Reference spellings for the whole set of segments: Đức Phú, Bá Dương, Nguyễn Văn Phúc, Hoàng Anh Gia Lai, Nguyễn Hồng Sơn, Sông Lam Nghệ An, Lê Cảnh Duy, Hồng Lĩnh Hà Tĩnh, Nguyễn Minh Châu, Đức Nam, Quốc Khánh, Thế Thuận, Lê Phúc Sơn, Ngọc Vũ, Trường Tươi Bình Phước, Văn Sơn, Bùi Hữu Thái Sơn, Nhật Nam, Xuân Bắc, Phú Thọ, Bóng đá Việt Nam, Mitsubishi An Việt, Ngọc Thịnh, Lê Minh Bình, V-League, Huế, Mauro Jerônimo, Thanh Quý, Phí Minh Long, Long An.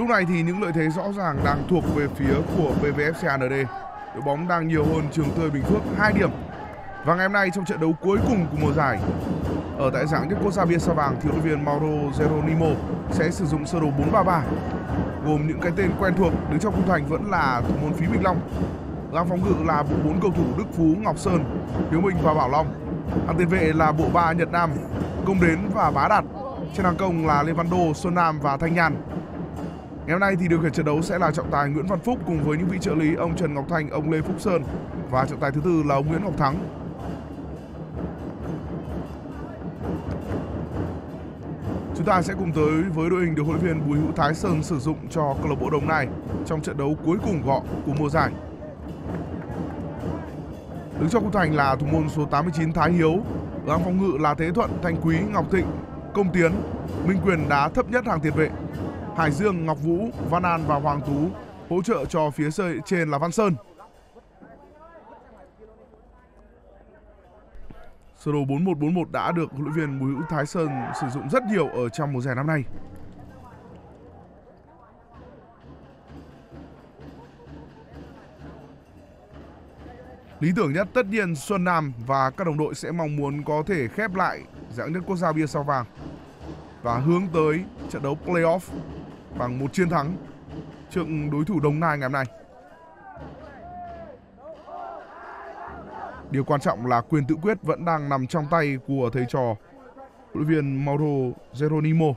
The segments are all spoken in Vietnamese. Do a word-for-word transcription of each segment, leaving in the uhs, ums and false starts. Lúc này thì những lợi thế rõ ràng đang thuộc về phía của pê vê ép-xê a en đê. Đội bóng đang nhiều hơn Trường Tươi Bình Phước hai điểm. Và ngày hôm nay trong trận đấu cuối cùng của mùa giải ở tại Hạng Nhất Quốc Gia Sa Vàng, thì huấn luyện viên Mauro Jerônimo sẽ sử dụng sơ đồ bốn ba ba gồm những cái tên quen thuộc. Đứng trong khung thành vẫn là thủ môn Phí Minh Long, làm phòng ngự là bộ bốn cầu thủ Đức Phú, Ngọc Sơn, Hiếu Minh và Bảo Long. Hàng tiền vệ là bộ ba Nhật Nam, Công Đến và Bá Đạt. Trên hàng công là Levando, Xuân Nam và Thanh Nhàn. Ngày hôm nay thì điều khiển trận đấu sẽ là trọng tài Nguyễn Văn Phúc cùng với những vị trợ lý ông Trần Ngọc Thành, ông Lê Phúc Sơn và trọng tài thứ tư là ông Nguyễn Ngọc Thắng. Chúng ta sẽ cùng tới với đội hình được huấn luyện viên Bùi Hữu Thái Sơn sử dụng cho câu lạc bộ Đồng Nai trong trận đấu cuối cùng của họ của mùa giải. Đứng trong khung thành là thủ môn số tám mươi chín Thái Hiếu, ở hàng phòng ngự là Thế Thuận, Thanh Quý, Ngọc Thịnh, Công Tiến, Minh Quyền đá thấp nhất hàng tiền vệ. Hải Dương, Ngọc Vũ, Văn An và Hoàng Tú hỗ trợ cho phía trên là Văn Sơn. Sơ đồ bốn một bốn một đã được huấn luyện viên Bùi Hữu Thái Sơn sử dụng rất nhiều ở trong mùa giải năm nay. Lý tưởng nhất tất nhiên Xuân Nam và các đồng đội sẽ mong muốn có thể khép lại Hạng Nhất Quốc Gia Bia Sao Vàng và hướng tới trận đấu playoff bằng một chiến thắng trước đối thủ Đồng Nai ngày hôm nay. Điều quan trọng là quyền tự quyết vẫn đang nằm trong tay của thầy trò huấn luyện viên Mauro Jerônimo.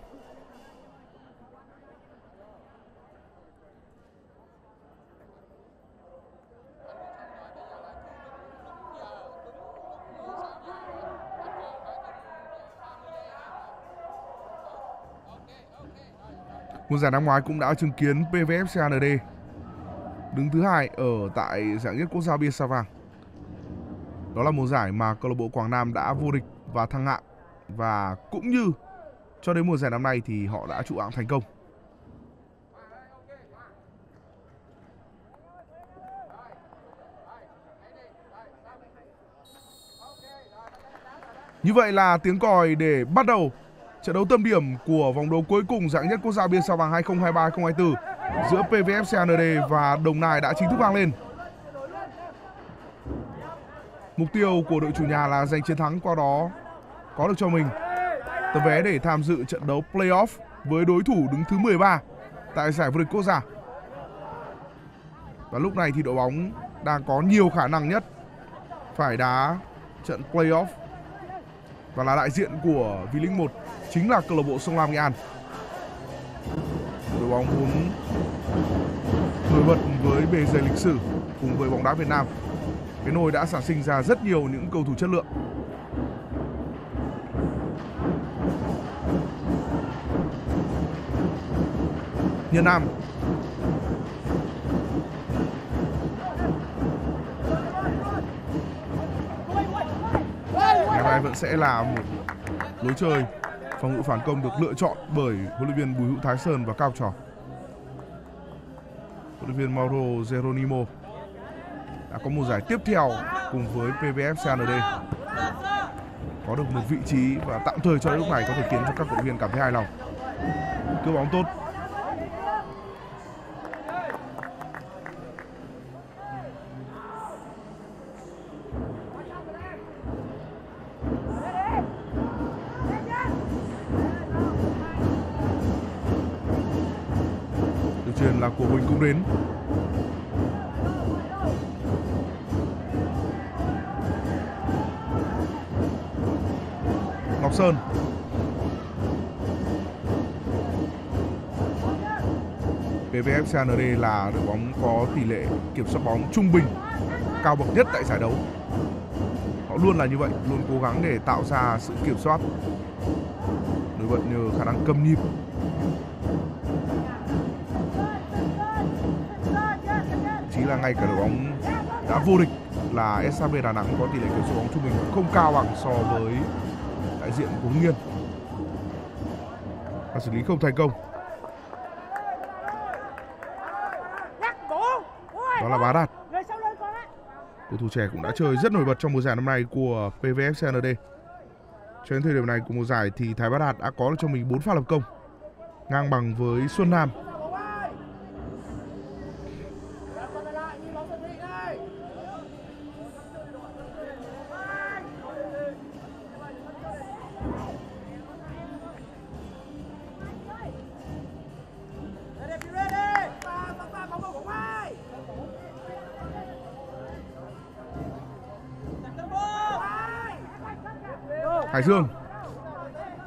Mùa giải năm ngoái cũng đã chứng kiến pê vê ép-xê a en đê đứng thứ hai ở tại Hạng Nhất Quốc Gia Bia Sao Vàng. Đó là mùa giải mà câu lạc bộ Quảng Nam đã vô địch và thăng hạng, và cũng như cho đến mùa giải năm nay thì họ đã trụ hạng thành công. Như vậy là tiếng còi để bắt đầu trận đấu tâm điểm của vòng đấu cuối cùng Hạng Nhất Quốc Gia Bia Sao Vàng hai không hai ba hai không hai tư giữa pê vê ép-xê a en đê và Đồng Nai đã chính thức vang lên. Mục tiêu của đội chủ nhà là giành chiến thắng, qua đó có được cho mình tấm vé để tham dự trận đấu playoff với đối thủ đứng thứ mười ba tại giải vô địch quốc gia. Và lúc này thì đội bóng đang có nhiều khả năng nhất phải đá trận playoff và là đại diện của V-League một chính là câu lạc bộ Sông Lam Nghệ An. Đội bóng muốn nổi bật với bề dày lịch sử cùng với bóng đá Việt Nam. Cái nồi đã sản sinh ra rất nhiều những cầu thủ chất lượng. Nhật Nam, ngày nay vẫn sẽ là một lối chơi phòng ngự phản công được lựa chọn bởi huấn luyện viên Bùi Hữu Thái Sơn và các học trò. Huấn luyện viên Mauro Jerônimo đã có một giải tiếp theo cùng với pê vê ép-xê a en đê, có được một vị trí và tạm thời cho đến lúc này có thể khiến cho các cổ động viên cảm thấy hài lòng. Cướp bóng tốt. Đường truyền là của Huỳnh Công Đến. Sơn. pê vê ép-xê a en đê là đội bóng có tỷ lệ kiểm soát bóng trung bình cao bậc nhất tại giải đấu. Họ luôn là như vậy, luôn cố gắng để tạo ra sự kiểm soát nổi bật nhờ khả năng cầm nhịp. Chính là ngay cả đội bóng đã vô địch là ét hát bê Đà Nẵng có tỷ lệ kiểm soát bóng trung bình không cao bằng so với đại diện của Hưng Yên và xử lý không thành công. Đó là Bá Đạt, cầu thủ trẻ cũng đã chơi rất nổi bật trong mùa giải năm nay của pê vê ép-xê a en đê. Cho đến thời điểm này của mùa giải thì Thái Bá Đạt đã có cho mình bốn pha lập công, ngang bằng với Xuân Nam. Hải Dương.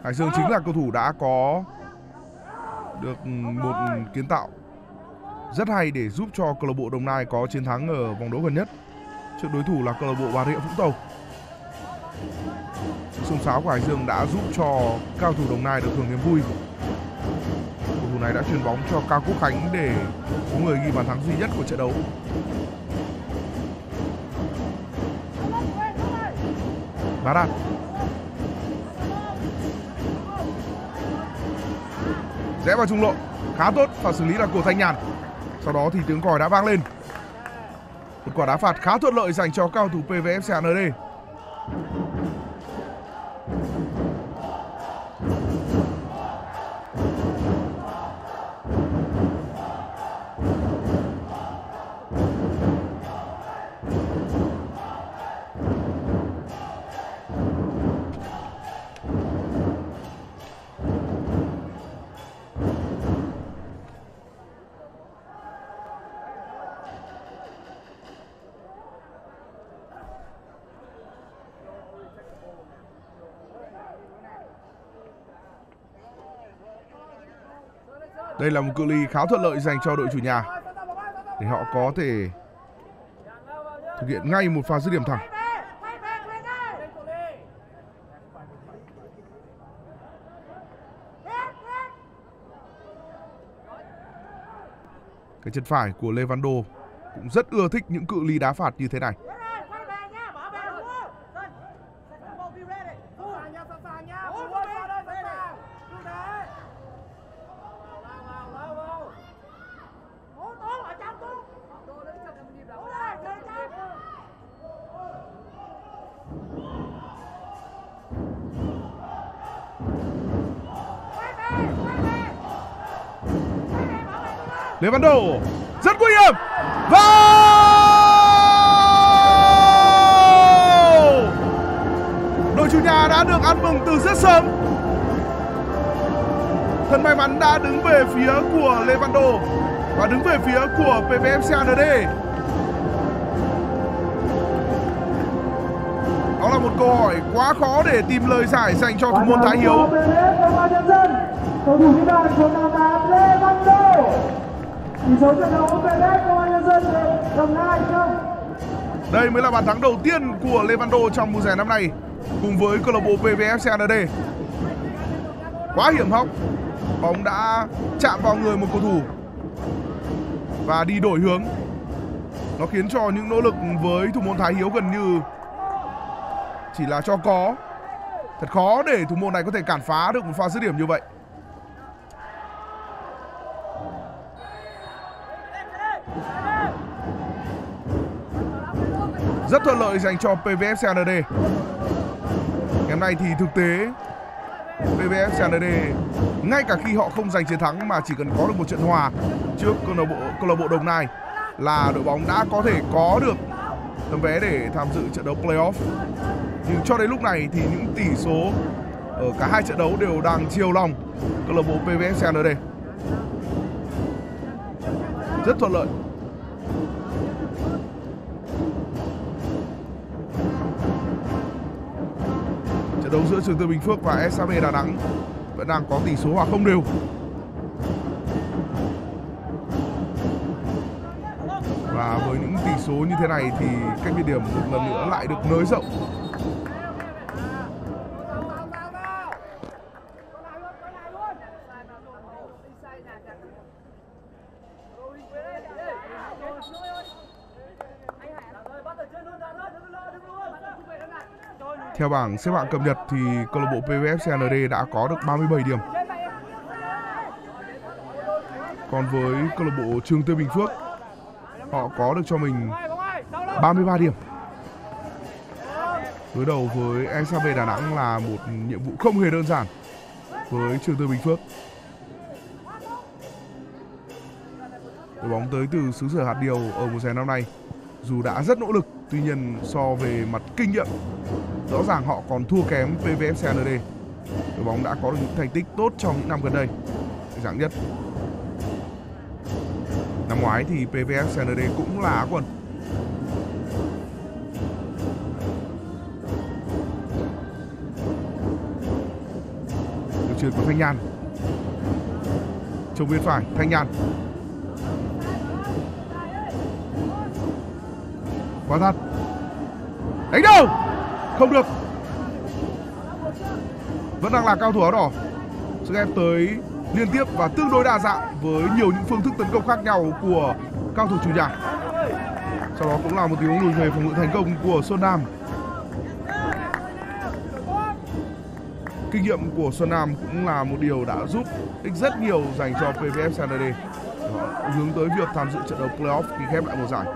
Hải Dương chính là cầu thủ đã có được một kiến tạo rất hay để giúp cho câu lạc bộ Đồng Nai có chiến thắng ở vòng đấu gần nhất trước đối thủ là câu lạc bộ Bà Rịa Vũng Tàu. Sông sáo của Hải Dương đã giúp cho cao thủ Đồng Nai được hưởng niềm vui. Cầu thủ này đã chuyền bóng cho Cao Quốc Khánh để có người ghi bàn thắng duy nhất của trận đấu. Bá Đạt. Rẽ vào trung lộ, khá tốt và xử lý là của Thanh Nhàn. Sau đó thì tiếng còi đã vang lên. Một quả đá phạt khá thuận lợi dành cho cao thủ pê vê ép-xê a en đê. Đây là một cự ly khá thuận lợi dành cho đội chủ nhà để họ có thể thực hiện ngay một pha dứt điểm thẳng. Cái chân phải của Levando cũng rất ưa thích những cự ly đá phạt như thế này. Levando rất nguy hiểm và đội chủ nhà đã được ăn mừng từ rất sớm. Thật may mắn đã đứng về phía của Levando và đứng về phía của pê vê ép-xê a en đê. Đó là một câu hỏi quá khó để tìm lời giải dành cho thủ môn Thái Hiếu. Cầu thủ ghi bàn của đội tám Levando. Tỷ số trận đấu pê vê ép Công an Nhân dân Đồng Nai không. Đây mới là bàn thắng đầu tiên của Levando trong mùa giải năm nay cùng với câu lạc bộ pê vê ép-xê a en đê. Quá hiểm hóc, bóng đã chạm vào người một cầu thủ và đi đổi hướng. Nó khiến cho những nỗ lực với thủ môn Thái Hiếu gần như chỉ là cho có. Thật khó để thủ môn này có thể cản phá được một pha dứt điểm như vậy. Rất thuận lợi dành cho pê vê ép-xê a en đê. Ngày hôm nay thì thực tế pê vê ép-xê a en đê ngay cả khi họ không giành chiến thắng mà chỉ cần có được một trận hòa trước câu lạc bộ câu lạc bộ Đồng Nai là đội bóng đã có thể có được tấm vé để tham dự trận đấu playoff. Nhưng cho đến lúc này thì những tỷ số ở cả hai trận đấu đều đang chiều lòng câu lạc bộ pê vê ép-xê a en đê. Rất thuận lợi. Trận đấu giữa Trường Tươi Bình Phước và ét hát bê Đà Nẵng vẫn đang có tỷ số hòa không đều. Và với những tỷ số như thế này thì cách biệt điểm một lần nữa lại được nới rộng. Theo bảng xếp hạng cập nhật thì câu lạc bộ pê vê ép-xê a en đê đã có được ba mươi bảy điểm. Còn với câu lạc bộ Trường Tươi Bình Phước, họ có được cho mình ba mươi ba điểm. Đối đầu với ét hát bê Đà Nẵng là một nhiệm vụ không hề đơn giản với Trường Tươi Bình Phước. Đội bóng tới từ xứ sở hạt điều ở mùa giải năm nay dù đã rất nỗ lực, tuy nhiên so về mặt kinh nghiệm rõ ràng họ còn thua kém pê vê ép-xê a en đê. Đội bóng đã có được những thành tích tốt trong những năm gần đây. Dạng nhất năm ngoái thì pê vê ép-xê a en đê cũng là Á quân. chuyền của Thanh Nhàn. Trong biên phải Thanh Nhàn. Quá thật. Đánh đầu. Không được. Vẫn đang là cao thủ áo đỏ. Sức ép tới liên tiếp và tương đối đa dạng với nhiều những phương thức tấn công khác nhau của cao thủ chủ nhà. Sau đó cũng là một tình huống lùi về phòng ngự thành công của Xuân Nam. Kinh nghiệm của Xuân Nam cũng là một điều đã giúp ích rất nhiều dành cho pê vê ép-xê a en đê. Họ hướng tới việc tham dự trận đấu playoff khi khép lại mùa giải.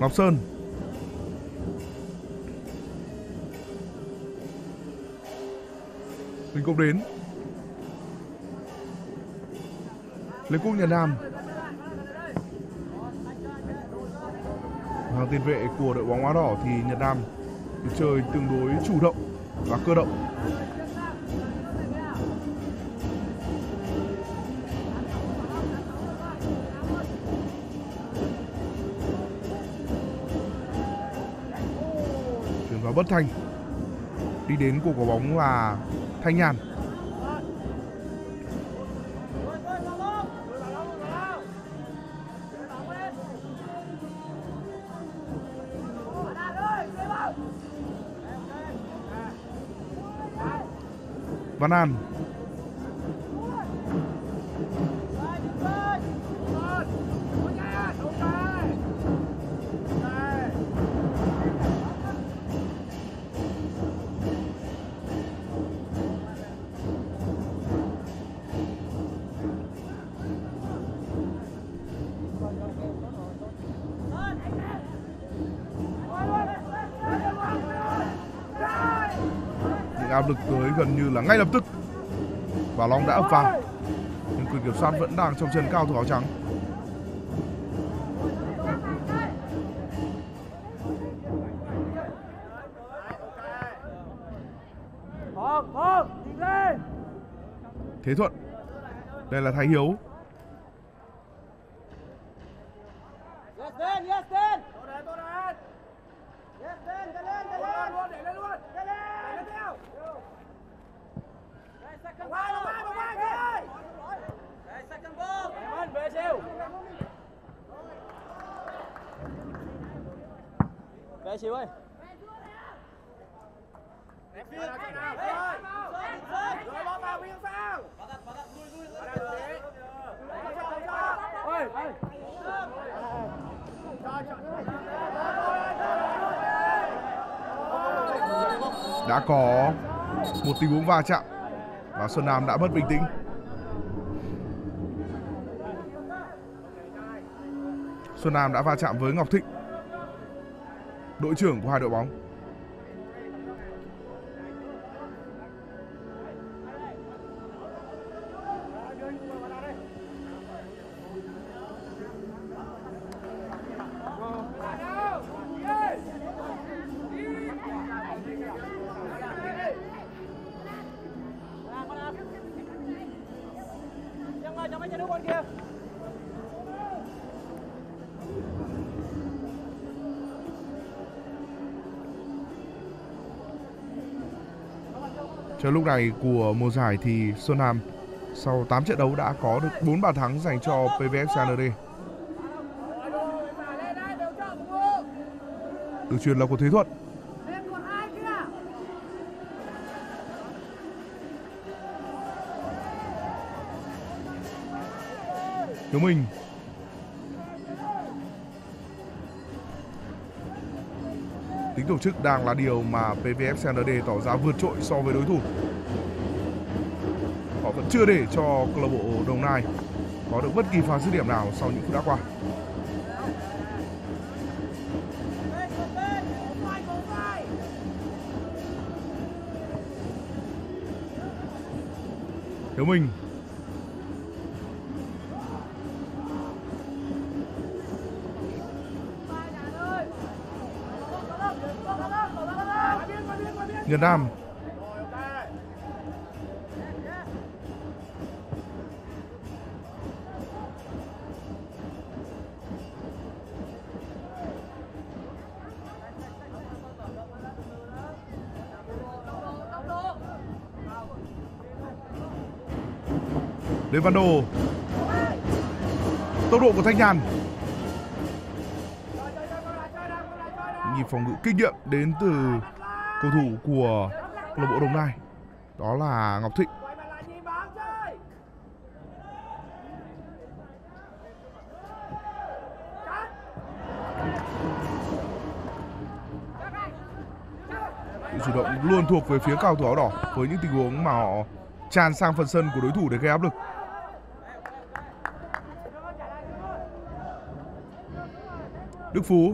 Ngọc Sơn. Mình cũng đến. Lê Quốc Nhật Nam. Hàng tiền vệ của đội bóng áo đỏ thì Nhật Nam chơi tương đối chủ động và cơ động. Chuyển vào bất thành. Đi đến của quả bóng là Thanh Nhàn. Văn An. Áp lực tới gần như là ngay lập tức. Bảo Long đã ập vào, nhưng quyền kiểm soát vẫn đang trong chân cao thủ áo trắng. Thế Thuận. Đây là Thái Hiếu. Đã có một tình huống va chạm và Xuân Nam đã mất bình tĩnh. Xuân Nam đã va chạm với Ngọc Thịnh, đội trưởng của hai đội bóng. Cho lúc này của mùa giải thì Xuân Nam sau tám trận đấu đã có được bốn bàn thắng dành cho pê vê ép-xê a en đê. Đường chuyền là của Thế Thuận. Hiếu Minh. Tính tổ chức đang là điều mà pê vê ép-xê a en đê tỏ ra vượt trội so với đối thủ. Họ vẫn chưa để cho câu lạc bộ Đồng Nai có được bất kỳ pha dứt điểm nào sau những phút đã qua. Hiếu Minh. Nhật Nam. Levando. Tốc độ của Thanh Nhàn. Nhịp phòng ngự kinh nghiệm đến từ cầu thủ của câu lạc bộ Đồng Nai, đó là Ngọc Thịnh. Chủ động luôn thuộc về phía cầu thủ áo đỏ với những tình huống mà họ tràn sang phần sân của đối thủ để gây áp lực. Đức Phú.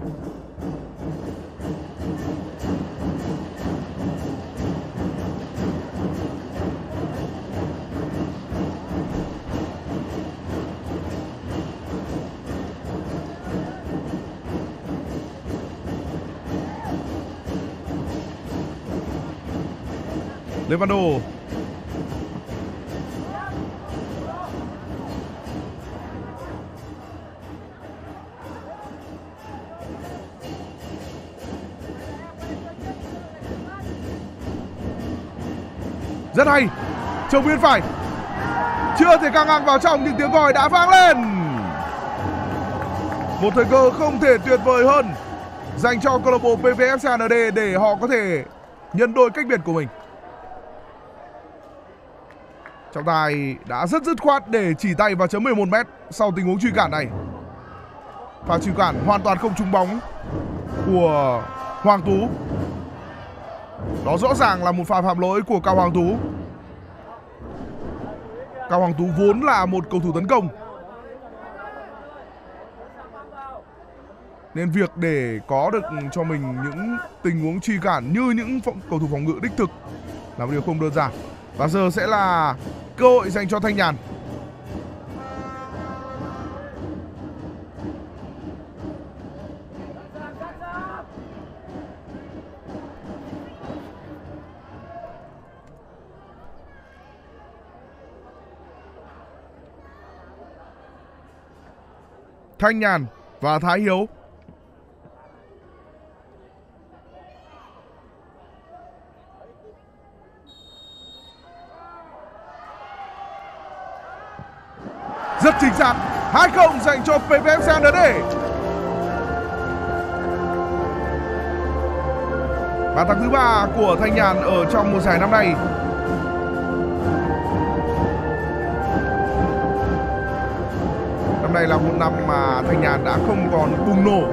Levando. Rất hay. Trong biên phải. Chưa thể căng ngang vào trong nhưng tiếng còi đã vang lên. Một thời cơ không thể tuyệt vời hơn dành cho câu lạc bộ pê vê ép-xê en đê để họ có thể nhân đôi cách biệt của mình. Trọng tài đã rất dứt khoát để chỉ tay vào chấm mười một mét sau tình huống truy cản này. Pha truy cản hoàn toàn không trúng bóng của Hoàng Tú. Đó rõ ràng là một pha phạm lỗi của Cao Hoàng Tú. Cao Hoàng Tú vốn là một cầu thủ tấn công, nên việc để có được cho mình những tình huống truy cản như những cầu thủ phòng ngự đích thực là một điều không đơn giản. Và giờ sẽ là cơ hội dành cho Thanh Nhàn. Thanh Nhàn và Thái Hiếu. Rất chính xác, hai không dành cho pê vê ép-xê en đê. Bàn thắng thứ ba của Thanh Nhàn ở trong mùa giải năm nay. Năm nay là một năm mà Thanh Nhàn đã không còn bùng nổ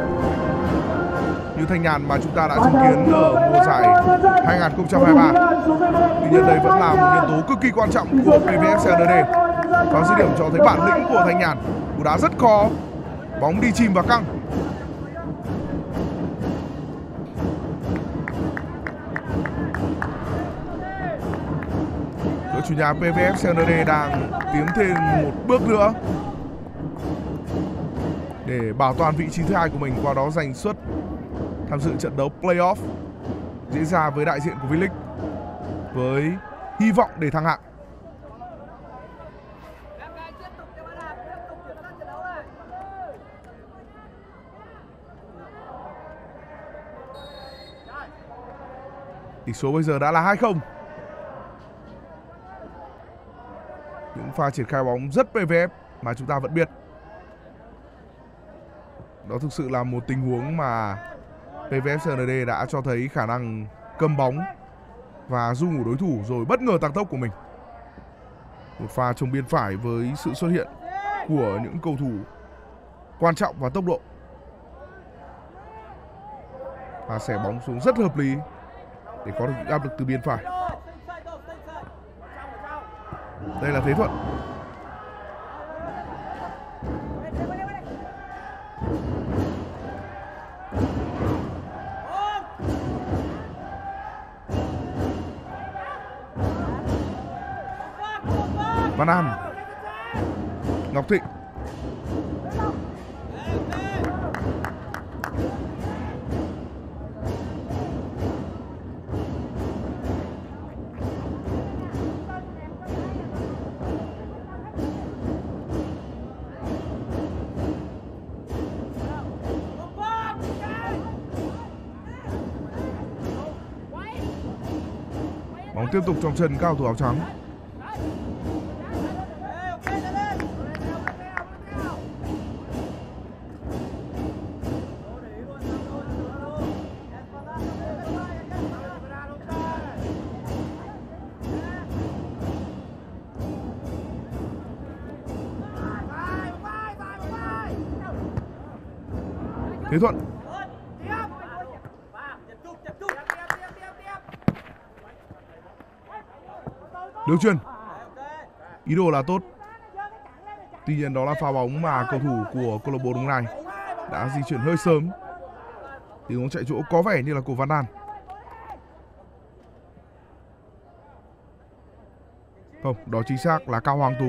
như Thanh Nhàn mà chúng ta đã chứng kiến ở mùa giải hai nghìn không trăm hai mươi ba. Tuy nhiên đây vẫn là một nhân tố cực kỳ quan trọng của pê vê ép-xê en đê. Và dứt điểm cho thấy bản lĩnh của Thanh Nhàn. Cú đá rất khó, bóng đi chìm và căng. Đội chủ nhà pê vê ép-xê en đê đang tiến thêm một bước nữa để bảo toàn vị trí thứ hai của mình, qua đó giành suất tham dự trận đấu playoff diễn ra với đại diện của V-League, với hy vọng để thăng hạng. Tỷ số bây giờ đã là hai không. Những pha triển khai bóng rất pê vê ép mà chúng ta vẫn biết. Đó thực sự là một tình huống mà pê vê ép-xê en đê đã cho thấy khả năng cầm bóng và du ngủ đối thủ rồi bất ngờ tăng tốc của mình. Một pha chống biên phải với sự xuất hiện của những cầu thủ quan trọng và tốc độ. Và xẻ bóng xuống rất hợp lý để có được áp lực từ biên phải. Đây là Thế Thuận. Văn An. Ngọc Thịnh. Tiếp tục trong chân cao thủ áo trắng. Thế Thuận. Đường chuyền. Ý đồ là tốt. Tuy nhiên đó là pha bóng mà cầu thủ của câu lạc bộ Đồng Nai đã di chuyển hơi sớm. Tình huống chạy chỗ có vẻ như là của Văn An. Không, đó chính xác là Cao Hoàng Tú.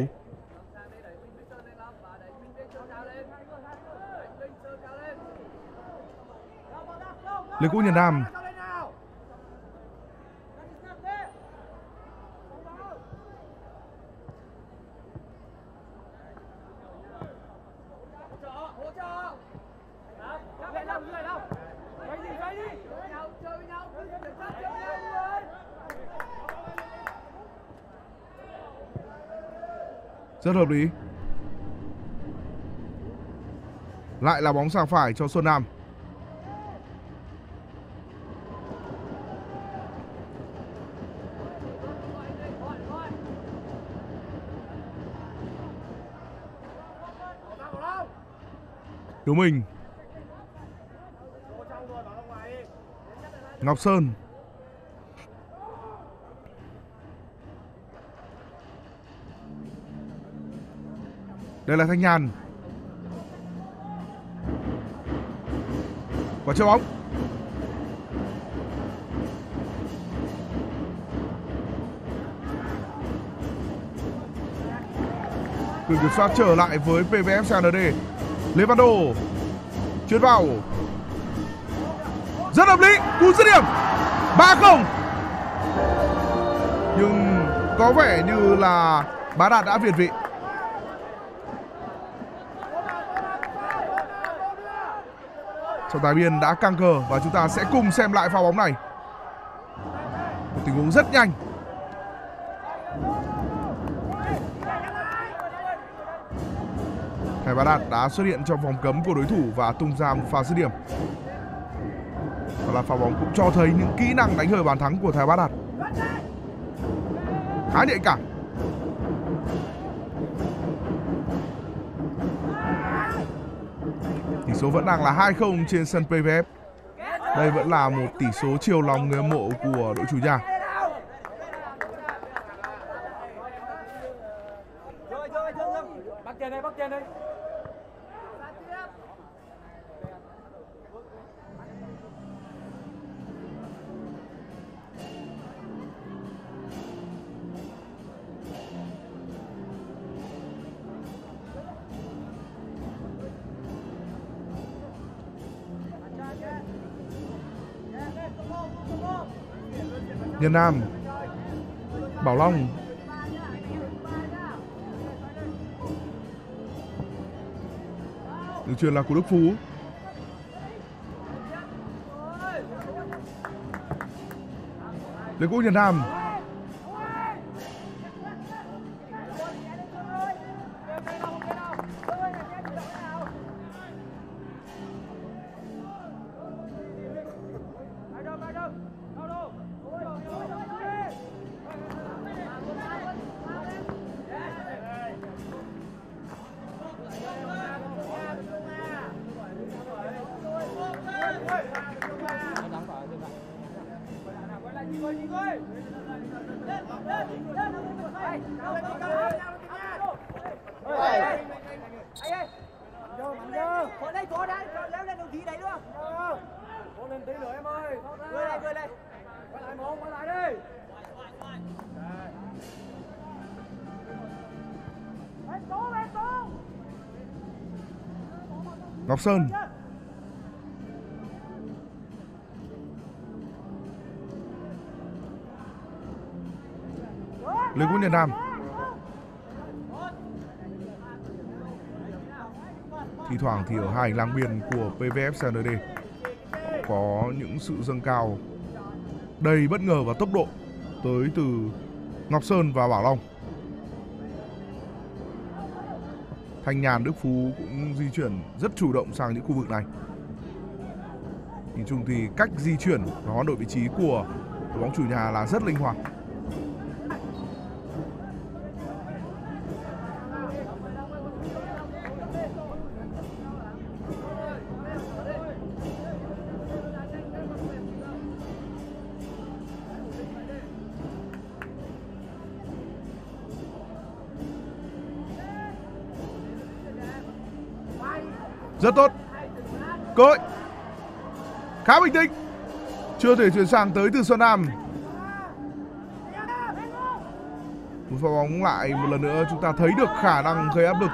Lê Quốc Nhật Nam. Rất hợp lý. Lại là bóng sang phải cho Xuân Nam. Hiếu Minh. Ngọc Sơn. Đây là Thanh Nhàn. Quả chơi bóng. Quyền kiểm soát trở lại với pê vê ép-xê a en đê. Levando chuyên vào. Rất hợp lý. Cú dứt điểm ba không. Nhưng có vẻ như là Bá Đạt đã việt vị. Trọng tài biên đã căng cờ và chúng ta sẽ cùng xem lại pha bóng này. Một tình huống rất nhanh. Hải Bá Đạt đã xuất hiện trong vòng cấm của đối thủ và tung ra một pha dứt điểm. Đó là pha bóng cũng cho thấy những kỹ năng đánh hơi bàn thắng của Thái Bá Đạt. Khá nhạy cảm. Tỷ số vẫn đang là hai không trên sân pê vê ép. Đây vẫn là một tỷ số chiều lòng người hâm mộ của đội chủ nhà. Nhật Nam. Bảo Long. Đường chuyền là của Đức Phú. Lê Quốc Nhật Nam. Ngọc Sơn. Lê Quốc Nhật Nam. Thỉnh thoảng thì ở hai hành lang biên của pê vê ép-xê en đê có những sự dâng cao đầy bất ngờ và tốc độ tới từ Ngọc Sơn và Bảo Long. Thanh Nhàn, Đức Phú cũng di chuyển rất chủ động sang những khu vực này. Nhìn chung thì cách di chuyển và hoán đổi vị trí của đội bóng chủ nhà là rất linh hoạt. Rất tốt. Cơ hội khá bình tĩnh, chưa thể chuyển sang tới từ Xuân Nam. Một pha bóng lại một lần nữa chúng ta thấy được khả năng gây áp lực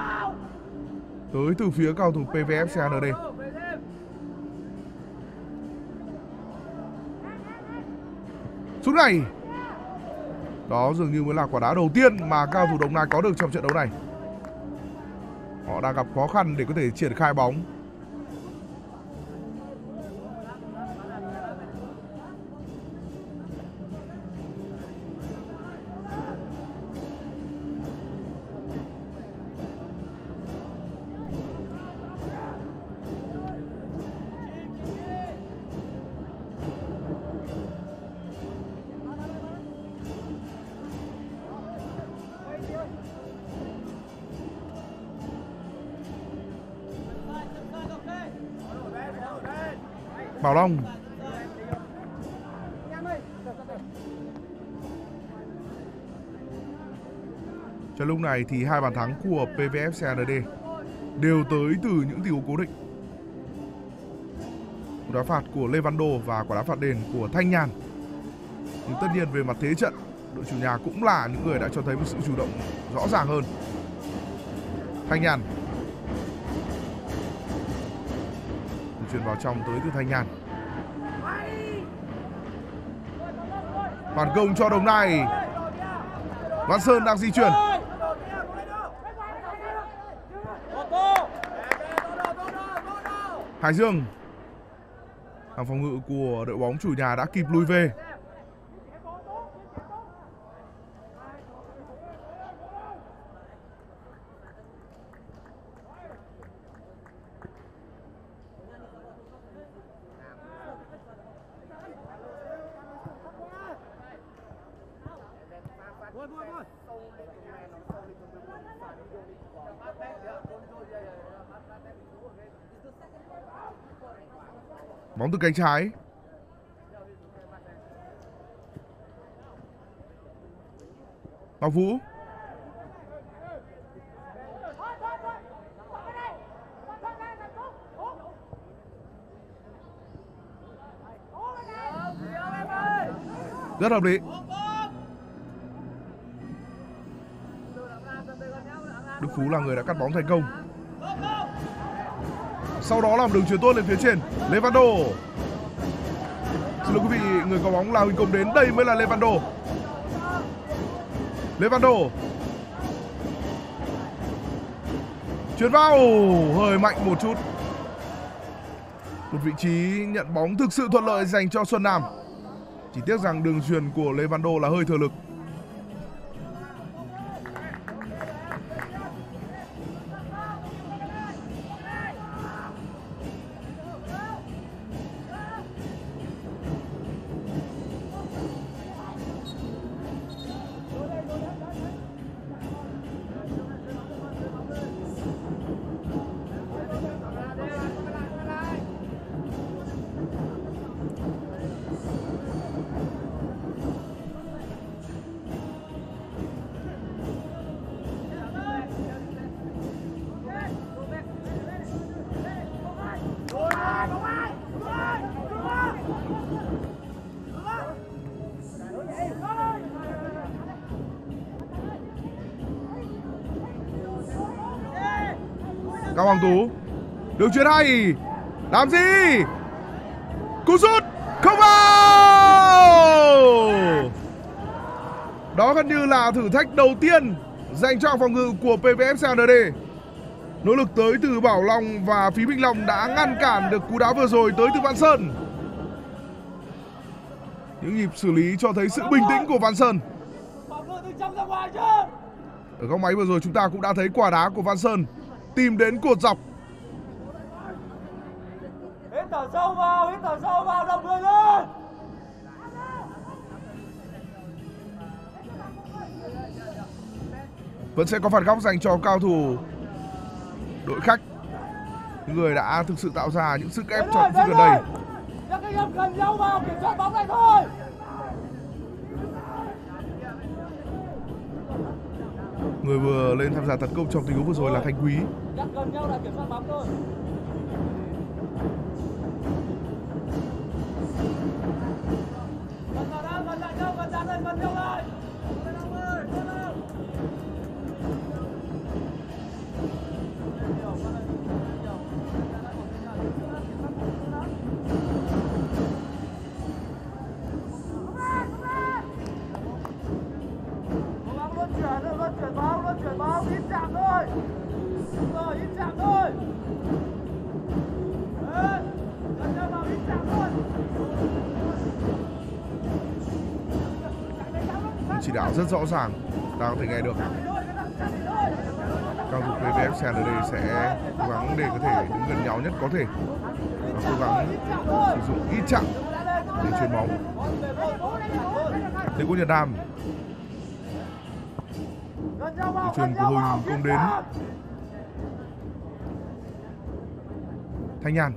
tới từ phía cầu thủ pê vê ép-xê en đê. Sút này đó dường như mới là quả đá đầu tiên mà cao thủ Đồng Nai có được trong trận đấu này. Họ đang gặp khó khăn để có thể triển khai bóng. Bảo Long. Cho lúc này thì hai bàn thắng của pê vê ép-xê en đê đều tới từ những tình huống cố định. Quả đá phạt của Levando và quả đá phạt đền của Thanh Nhàn. Nhưng tất nhiên về mặt thế trận, đội chủ nhà cũng là những người đã cho thấy một sự chủ động rõ ràng hơn. Thanh Nhàn chuyển vào trong tới từ Thanh Nhàn. Phản công cho Đồng Nai. Văn Sơn đang di chuyển. Hải Dương. Hàng phòng ngự của đội bóng chủ nhà đã kịp lui về. Bóng từ cánh trái. Bảo Vũ. Rất hợp lý. Đức Phú là người đã cắt bóng thành công. Sau đó làm đường chuyền tốt lên phía trên. Levando. Xin lỗi quý vị, người có bóng là Huỳnh Công Đến. Đây mới là Levando. Levando. Chuyền vào. Hơi mạnh một chút. Một vị trí nhận bóng thực sự thuận lợi dành cho Xuân Nam. Chỉ tiếc rằng đường chuyền của Levando là hơi thừa lực. Cao Hoàng Tú. Đường chuyền hay. Làm gì? Cú sút không vào. Đó gần như là thử thách đầu tiên dành cho phòng ngự của pê vê ép-xê en đê. Nỗ lực tới từ Bảo Long và Phí Minh Long đã ngăn cản được cú đá vừa rồi tới từ Văn Sơn. Những nhịp xử lý cho thấy sự bình tĩnh của Văn Sơn. Ở góc máy vừa rồi chúng ta cũng đã thấy quả đá của Văn Sơn tìm đến cột dọc. Hít thở sâu vào, hít thở sâu vào, đồng người lên. Vẫn sẽ có phạt góc dành cho cao thủ đội khách. Những người đã thực sự tạo ra những sức ép trong phút gần đây. Các anh em gần nhau vào kiểm soát bóng này thôi. Người vừa lên tham gia tấn công trong tình huống vừa rồi là Thanh Quý. chuyển bóng, luôn chuyển bóng, ít chạm thôi. Đúng rồi, ít chạm thôi. Đấy, gần nhau vào ít chạm thôi. Chỉ đạo rất rõ ràng, ta có thể nghe được. Các cầu thủ pê vê ép-xê a en ở đây sẽ cố gắng để có thể đứng gần nhau nhất có thể và cố gắng sử dụng ít chạm để chuyền bóng. Đây của Nhật Nam, chuyền của Huỳnh Công Đến, Thanh Nhàn.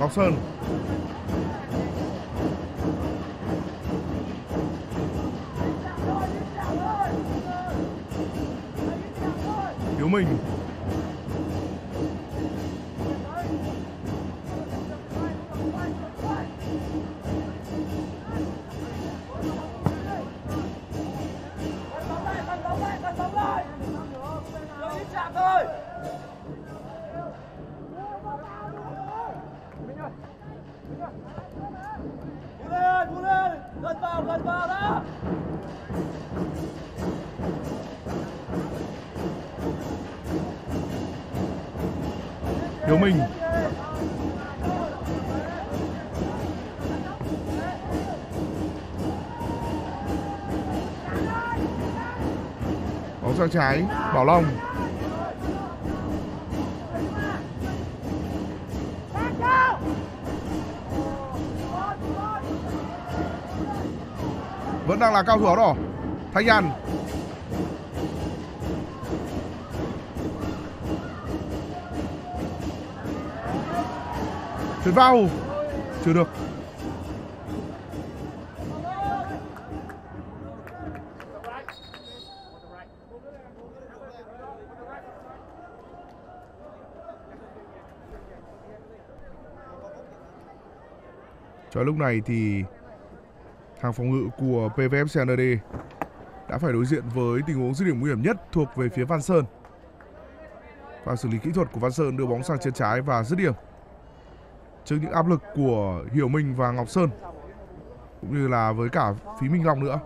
Ngọc Sơn, Hiếu Minh, Hiếu Minh, bóng sang trái, Bảo Long, vẫn đang là cao thủ áo đỏ Thanh Nhàn. Chuyển vào, chưa được. Cho lúc này thì hàng phòng ngự của pê vê ép-xê a en đã phải đối diện với tình huống dứt điểm nguy hiểm nhất thuộc về phía Văn Sơn. Và xử lý kỹ thuật của Văn Sơn đưa bóng sang chân trái và dứt điểm. Trước những áp lực của Hiếu Minh và Ngọc Sơn, cũng như là với cả Phí Minh Long nữa.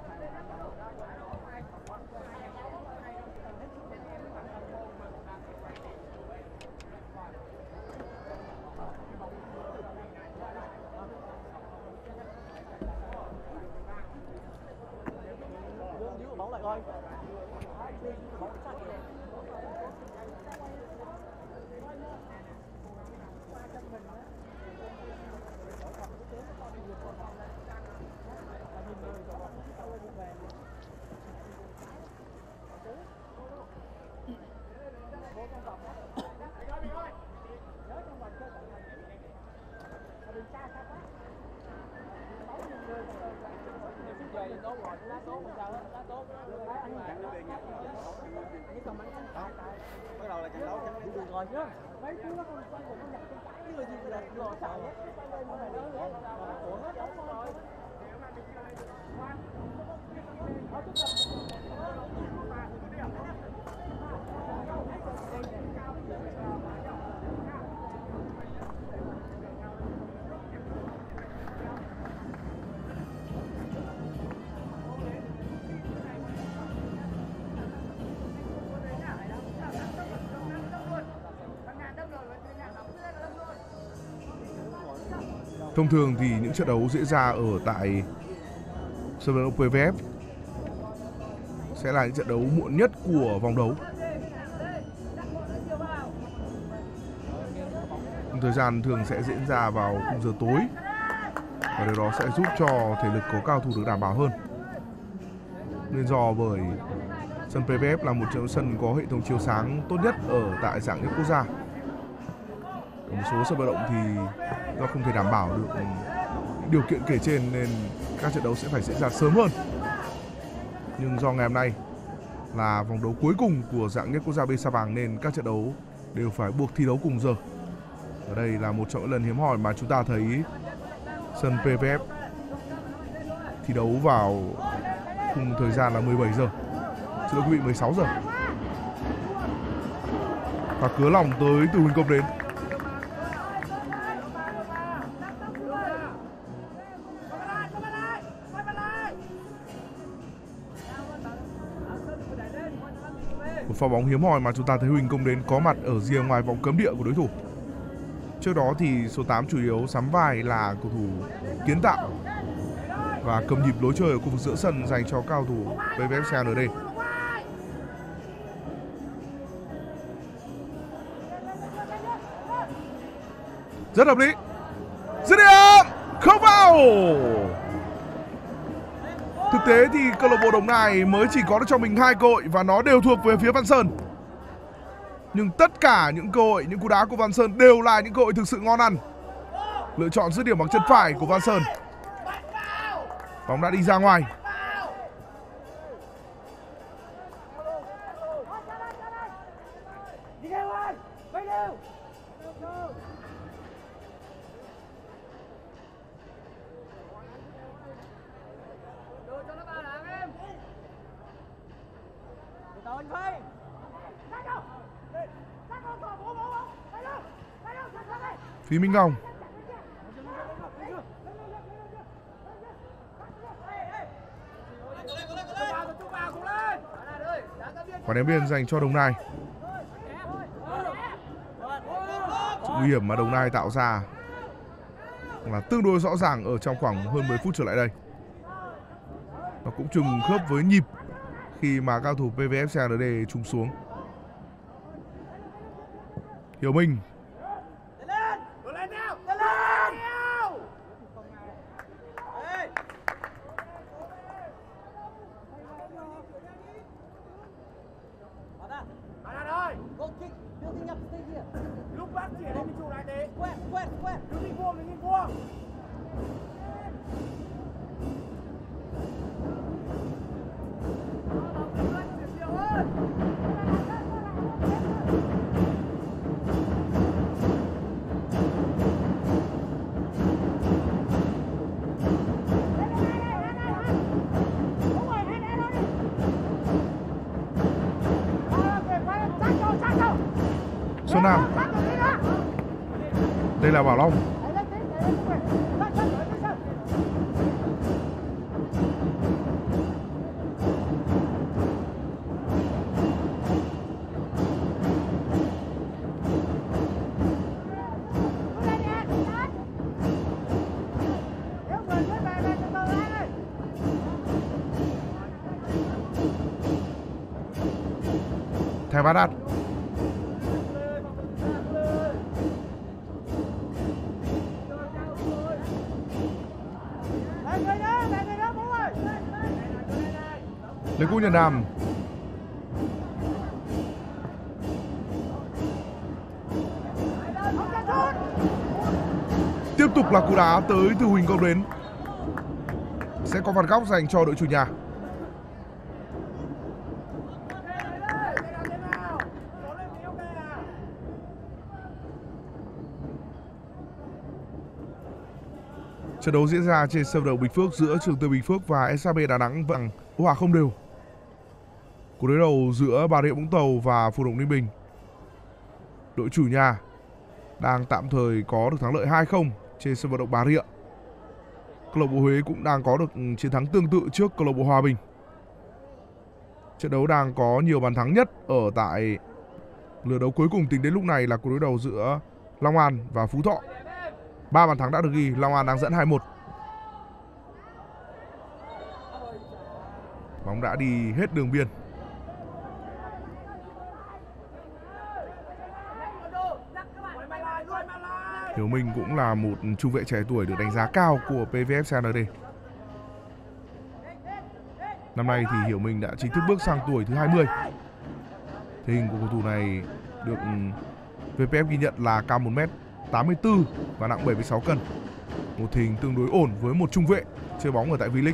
Thông thường thì những trận đấu diễn ra ở tại sân vận động pê vê ép sẽ là những trận đấu muộn nhất của vòng đấu. Thời gian thường sẽ diễn ra vào khung giờ tối và điều đó sẽ giúp cho thể lực của cao thủ được đảm bảo hơn. Nên do bởi sân pê vê ép là một sân có hệ thống chiếu sáng tốt nhất ở tại Hạng Nhất Quốc Gia. Ở một số sân vận động thì do không thể đảm bảo được điều kiện kể trên nên các trận đấu sẽ phải diễn ra sớm hơn. Nhưng do ngày hôm nay là vòng đấu cuối cùng của Hạng Nhất Quốc gia B Sao Vàng nên các trận đấu đều phải buộc thi đấu cùng giờ. Ở đây là một trong những lần hiếm hoi mà chúng ta thấy sân pê vê ép. Thi đấu vào khung thời gian là mười bảy giờ. Xin lỗi quý vị, mười sáu giờ. Và cứa lòng tới từ Huỳnh Công Đến. Một pha bóng hiếm hoi mà chúng ta thấy Huỳnh Công Đến có mặt ở rìa ngoài vòng cấm địa của đối thủ. Trước đó thì số tám chủ yếu sắm vai là cầu thủ kiến tạo và cầm nhịp lối chơi ở khu vực giữa sân dành cho cao thủ pê vê ép-xê en đê. Rất hợp lý. Dứt điểm không vào. Thực tế thì câu lạc bộ Đồng Nai mới chỉ có được cho mình hai cơ hội và nó đều thuộc về phía Văn Sơn. Nhưng tất cả những cơ hội, những cú đá của Văn Sơn đều là những cơ hội thực sự ngon ăn. Lựa chọn dứt điểm bằng chân phải của Văn Sơn. Bóng đã đi ra ngoài. Phí Minh Long. Quả ném biên dành cho Đồng Nai. Sự nguy hiểm mà Đồng Nai tạo ra là tương đối rõ ràng ở trong khoảng hơn mười phút trở lại đây. Nó cũng trùng khớp với nhịp khi mà cao thủ pê vê ép-xê en đê trùng xuống. Hiếu Minh. Xuân Nam. Đây là Bảo Long. Thái Bá Đạt. Lê Cú Nhật Nam. Tiếp tục là cú đá tới từ Huỳnh Công Đến. Sẽ có phạt góc dành cho đội chủ nhà. Trận đấu diễn ra trên sân đấu Bình Phước giữa Trường Tươi Bình Phước và ét hát bê Đà Nẵng bằng hòa không đều. Cuộc đối đầu giữa Bà Rịa Vũng Tàu và Phù Đồng Ninh Bình. Đội chủ nhà đang tạm thời có được thắng lợi hai không trên sân vận động Bà Rịa. Câu lạc bộ Huế cũng đang có được chiến thắng tương tự trước câu lạc bộ Hòa Bình. Trận đấu đang có nhiều bàn thắng nhất ở tại lượt đấu cuối cùng tính đến lúc này là cuộc đối đầu giữa Long An và Phú Thọ. Ba bàn thắng đã được ghi, Long An đang dẫn hai một. Bóng đã đi hết đường biên. Hiếu Minh cũng là một trung vệ trẻ tuổi được đánh giá cao của pê vê ép-xê en đê. Năm nay thì Hiếu Minh đã chính thức bước sang tuổi thứ hai mươi. Thể hình của cầu thủ này được vê pê ép ghi nhận là cao một mét tám mươi tư và nặng bảy mươi sáu cân. Một thể hình tương đối ổn với một trung vệ chơi bóng ở tại V-League.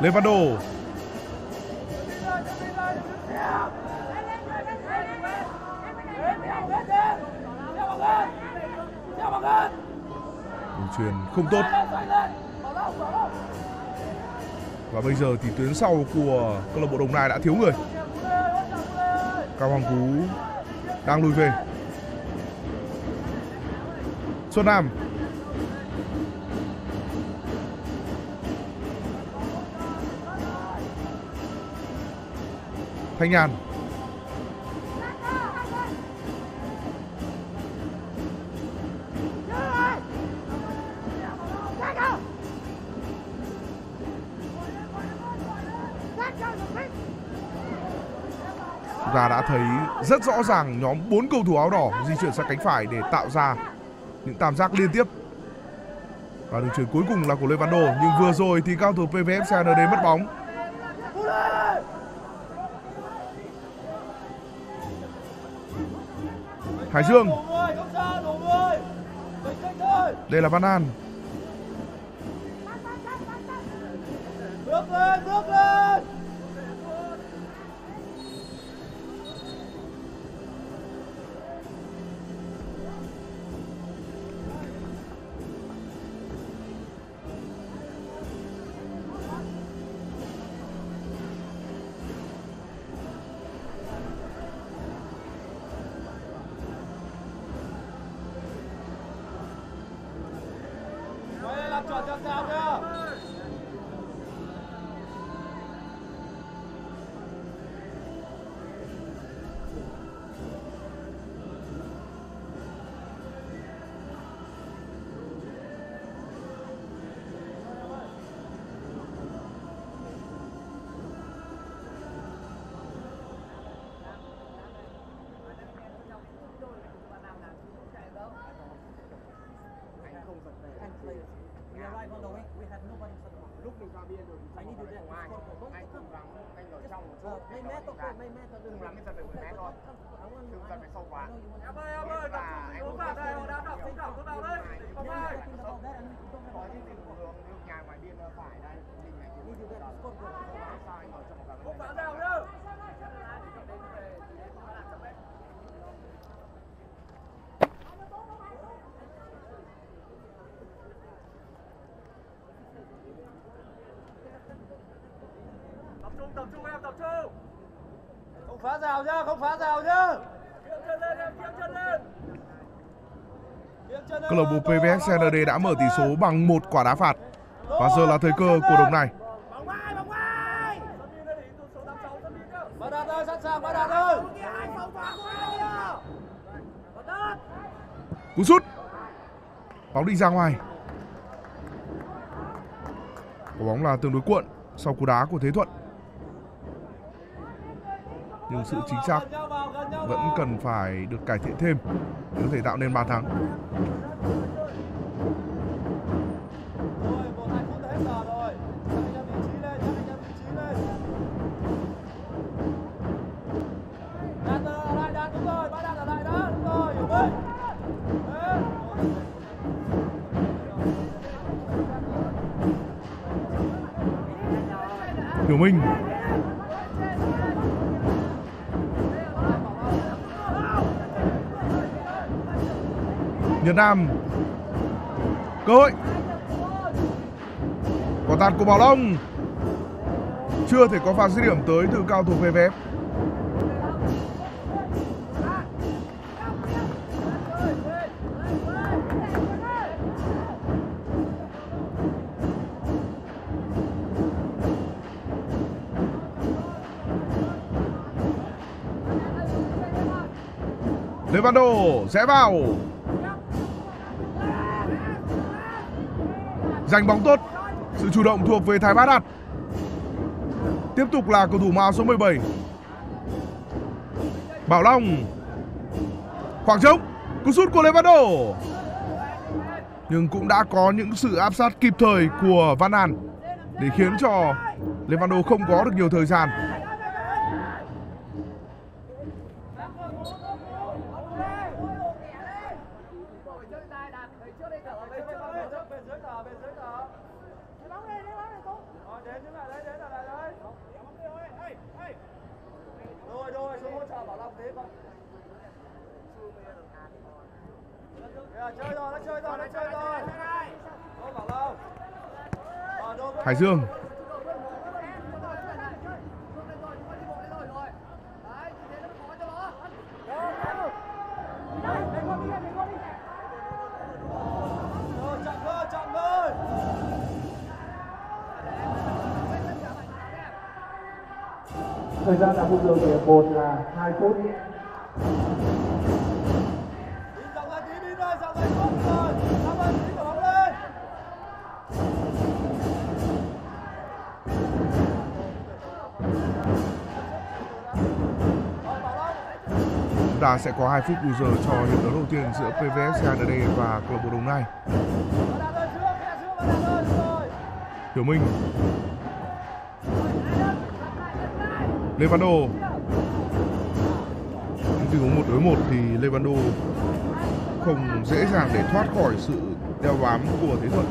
Levando. Chuyền không tốt. Và bây giờ thì tuyến sau của câu lạc bộ Đồng Nai đã thiếu người. Cao Hoàng Tú đang lùi về. Xuân Nam. Thanh Nhàn. Chúng ta đã thấy rất rõ ràng nhóm bốn cầu thủ áo đỏ di chuyển sang cánh phải để tạo ra những tam giác liên tiếp. Và đường chuyền cuối cùng là của Levando, nhưng vừa rồi thì cao thủ pê vê ép xê en đê mất bóng. Hải Dương. Đây là Văn An. Bước lên, bước lên. Tập trung em, tập trung. Không phá rào nhá, không phá rào nhá. Kiếm chân lên em, kiếm chân lên. Kiếm chân lên. Câu lạc bộ pê vê ép xê en đê đã mở tỷ số bằng một quả đá phạt. Và giờ là thời cơ của Đồng Nai. Bóng ngoài, bóng ngoài. Bá Đạt ơi, sẵn sàng Bá Đạt ơi. Cú sút. Bóng đi ra ngoài. Quả bóng là tương đối cuộn sau cú đá của Thế Thuận. Nhưng sự chính xác vẫn cần phải được cải thiện thêm để có thể tạo nên bàn thắng. Hiếu Minh. Nhật Nam. Cơ hội. Quả tạt của Bảo Long. Chưa thể có pha dứt điểm tới từ cao thủ pê vê ép. Levando rẽ vào. Giành bóng tốt, sự chủ động thuộc về Thái Bá Đạt. Tiếp tục là cầu thủ màu số mười bảy. Bảo Long. Khoảng trống, cú sút của Levando. Nhưng cũng đã có những sự áp sát kịp thời của Văn An để khiến cho Levando không có được nhiều thời gian. Bên dưới tờ, bên dưới tờ. Bóng đi, đi bóng đi, Tú. Rồi, đến, đứng lại, đấy, đấy. vào Bảo Long thế không? Chơi rồi, nó chơi rồi, nó chơi rồi. Đô Bảo Long. Hải Dương. Thời gian đã bù giờ hiệp một là hai phút. Đã sẽ có hai phút bù giờ cho hiệp đấu đầu tiên giữa pê vê ép-xê a en đê và câu lạc bộ Đồng Nai. Hiếu Minh, Levando. Tình huống một đối một thì Levando không dễ dàng để thoát khỏi sự đeo bám của Thế Thuận.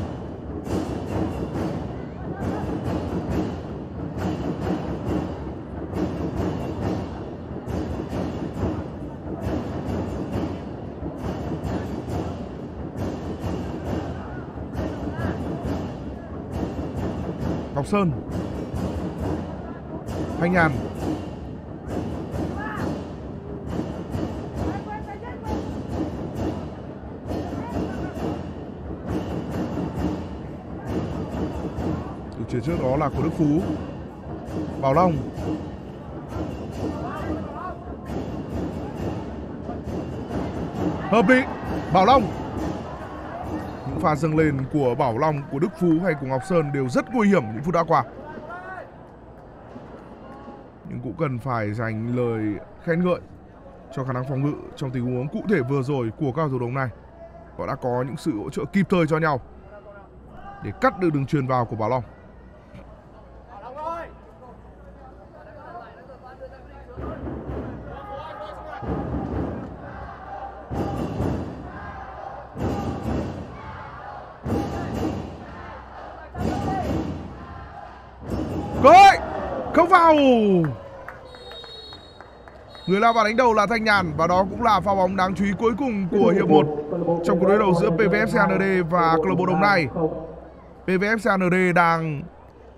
Ngọc Sơn, Thanh Nhàn. Chuyển trước đó là của Đức Phú. Bảo Long. Hợp lý. Bảo Long. Những pha dâng lên của Bảo Long, của Đức Phú hay của Ngọc Sơn đều rất nguy hiểm những phút đã qua. Nhưng cũng cần phải dành lời khen ngợi cho khả năng phòng ngự trong tình huống cụ thể vừa rồi của các cầu thủ Đồng Nai. Họ đã có những sự hỗ trợ kịp thời cho nhau để cắt được đường truyền vào của Bảo Long. Cơ hội không vào. Người lao vào đánh đầu là Thanh Nhàn và đó cũng là pha bóng đáng chú ý cuối cùng của hiệp một trong cuộc đối đầu giữa pê vê ép-xê a en đê và câu lạc bộ Đồng Nai. pê vê ép-xê a en đê đang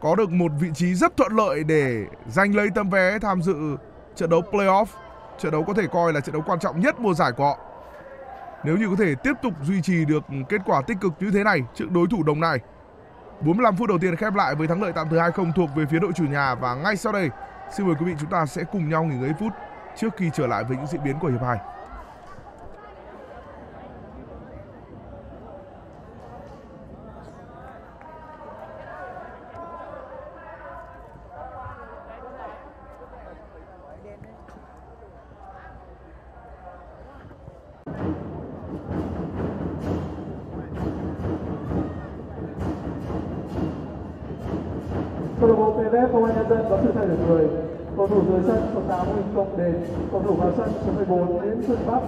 có được một vị trí rất thuận lợi để giành lấy tấm vé tham dự trận đấu playoff, trận đấu có thể coi là trận đấu quan trọng nhất mùa giải của họ. Nếu như có thể tiếp tục duy trì được kết quả tích cực như thế này trước đối thủ Đồng Nai. bốn mươi lăm phút đầu tiên khép lại với thắng lợi tạm thời hai không thuộc về phía đội chủ nhà và ngay sau đây xin mời quý vị chúng ta sẽ cùng nhau nghỉ ngơi phút trước khi trở lại với những diễn biến của hiệp hai. Công an nhân dân có sự thay đổi người. Cầu thủ dưới sân số tám Huỳnh Công Đến, cầu thủ vào sân số mười bốn Nguyễn Xuân Bắc.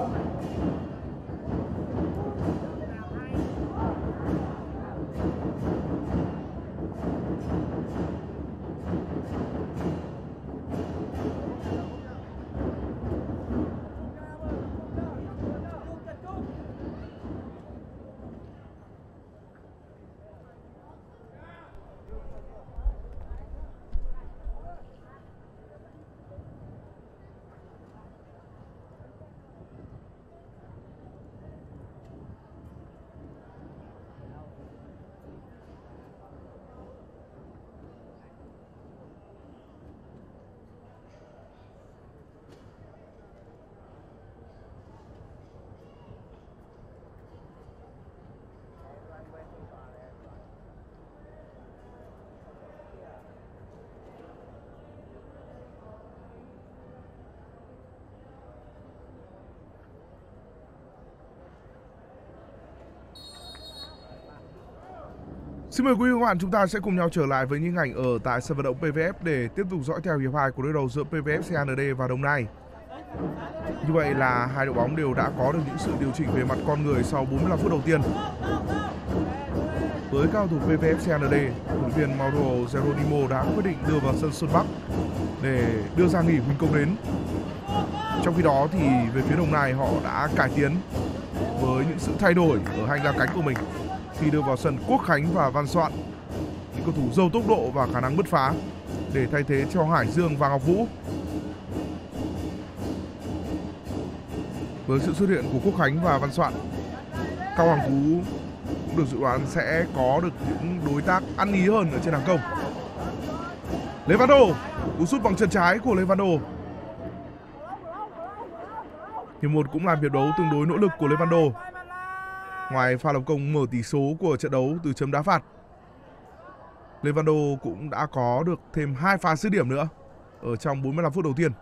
Xin mời quý vị và các bạn, chúng ta sẽ cùng nhau trở lại với những ảnh ở tại sân vận động pê vê ép để tiếp tục dõi theo hiệp hai của đối đầu giữa pê vê ép-xê a en đê và Đồng Nai. Như vậy là hai đội bóng đều đã có được những sự điều chỉnh về mặt con người sau bốn mươi lăm phút đầu tiên. Với cao thủ pê vê ép-xê a en đê, huấn luyện viên Mauro Jerônimo đã quyết định đưa vào sân Xuân Bắc để đưa ra nghỉ Huỳnh Công Đến. Trong khi đó thì về phía Đồng Nai họ đã cải tiến với những sự thay đổi ở hành lang cánh của mình khi đưa vào sân Quốc Khánh và Văn Soạn, những cầu thủ giàu tốc độ và khả năng bứt phá để thay thế cho Hải Dương và Ngọc Vũ. Với sự xuất hiện của Quốc Khánh và Văn Soạn, Cao Hoàng Tú cũng được dự đoán sẽ có được những đối tác ăn ý hơn ở trên hàng công. Levando, cú sút bằng chân trái của Levando. Hiệp một cũng làm hiệp đấu tương đối nỗ lực của Levando. Ngoài pha lập công mở tỷ số của trận đấu từ chấm đá phạt, Levando cũng đã có được thêm hai pha sút điểm nữa ở trong bốn mươi lăm phút đầu tiên.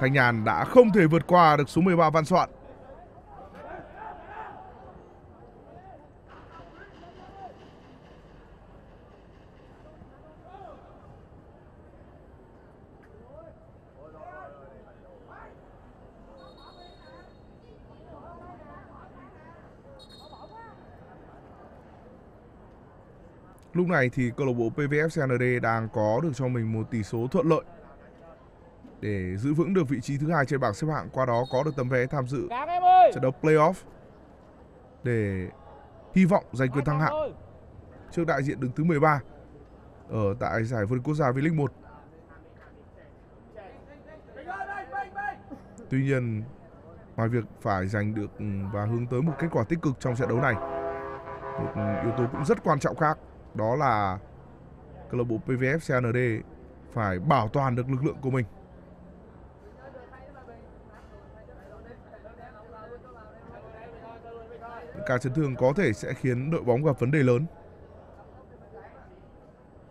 Thanh Nhàn đã không thể vượt qua được số mười ba Văn Soạn. Lúc này thì câu lạc bộ pê vê ép-xê en đê đang có được cho mình một tỷ số thuận lợi để giữ vững được vị trí thứ hai trên bảng xếp hạng, qua đó có được tấm vé tham dự trận đấu playoff để hy vọng giành quyền thăng hạng trước đại diện đứng thứ mười ba ở tại giải vô địch quốc gia V-League một. Tuy nhiên, ngoài việc phải giành được và hướng tới một kết quả tích cực trong trận đấu này, một yếu tố cũng rất quan trọng khác đó là câu lạc bộ pê vê ép-xê en đê phải bảo toàn được lực lượng của mình. Ca chấn thương có thể sẽ khiến đội bóng gặp vấn đề lớn,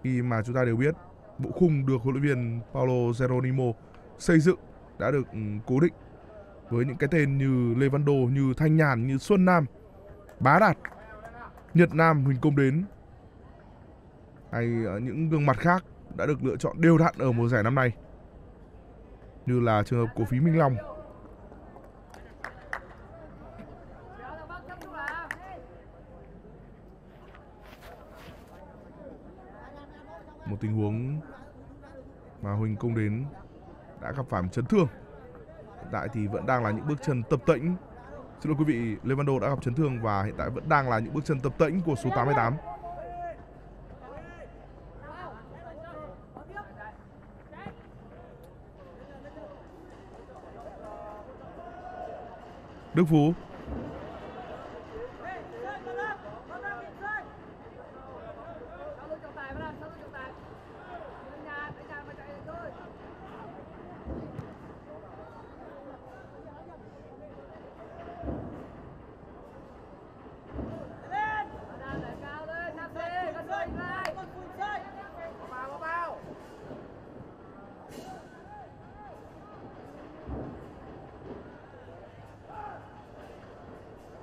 khi mà chúng ta đều biết bộ khung được huấn luyện viên Mauro Jerônimo xây dựng đã được cố định với những cái tên như Levando, như Thanh Nhàn, như Xuân Nam, Bá Đạt, Nhật Nam, Huỳnh Công Đến hay những gương mặt khác đã được lựa chọn đều đặn ở mùa giải năm nay, như là trường hợp của Phí Minh Long. Một tình huống mà Huỳnh Công Đến đã gặp phải một chấn thương. Hiện tại thì vẫn đang là những bước chân tập tễnh. Xin lỗi quý vị, Levando đã gặp chấn thương và hiện tại vẫn đang là những bước chân tập tễnh của số tám mươi tám. Đức Phú.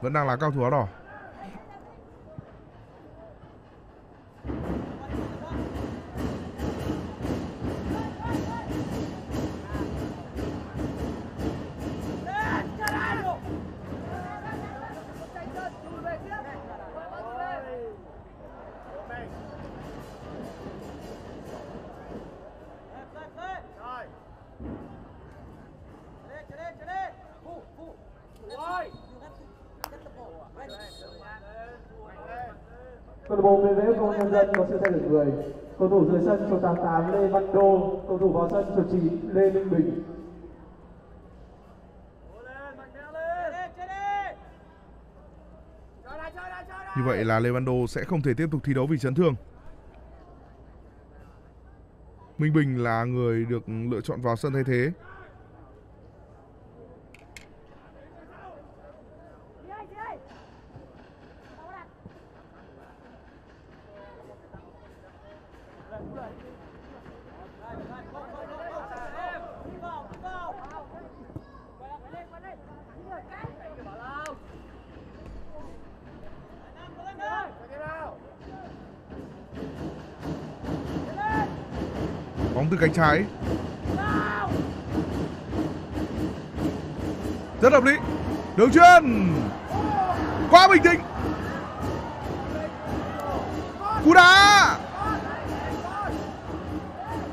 Vẫn đang là cao thủ áo đỏ. Có sự thay đổi người. Cầu thủ dưới sân số tám mươi tám Lê Văn Đô, cầu thủ vào sân số chín Lê Minh Bình. Như vậy là Levando sẽ không thể tiếp tục thi đấu vì chấn thương. Minh Bình là người được lựa chọn vào sân thay thế. Bóng từ cánh trái. rất hợp lý. Đường chuyên quá bình tĩnh, cú đá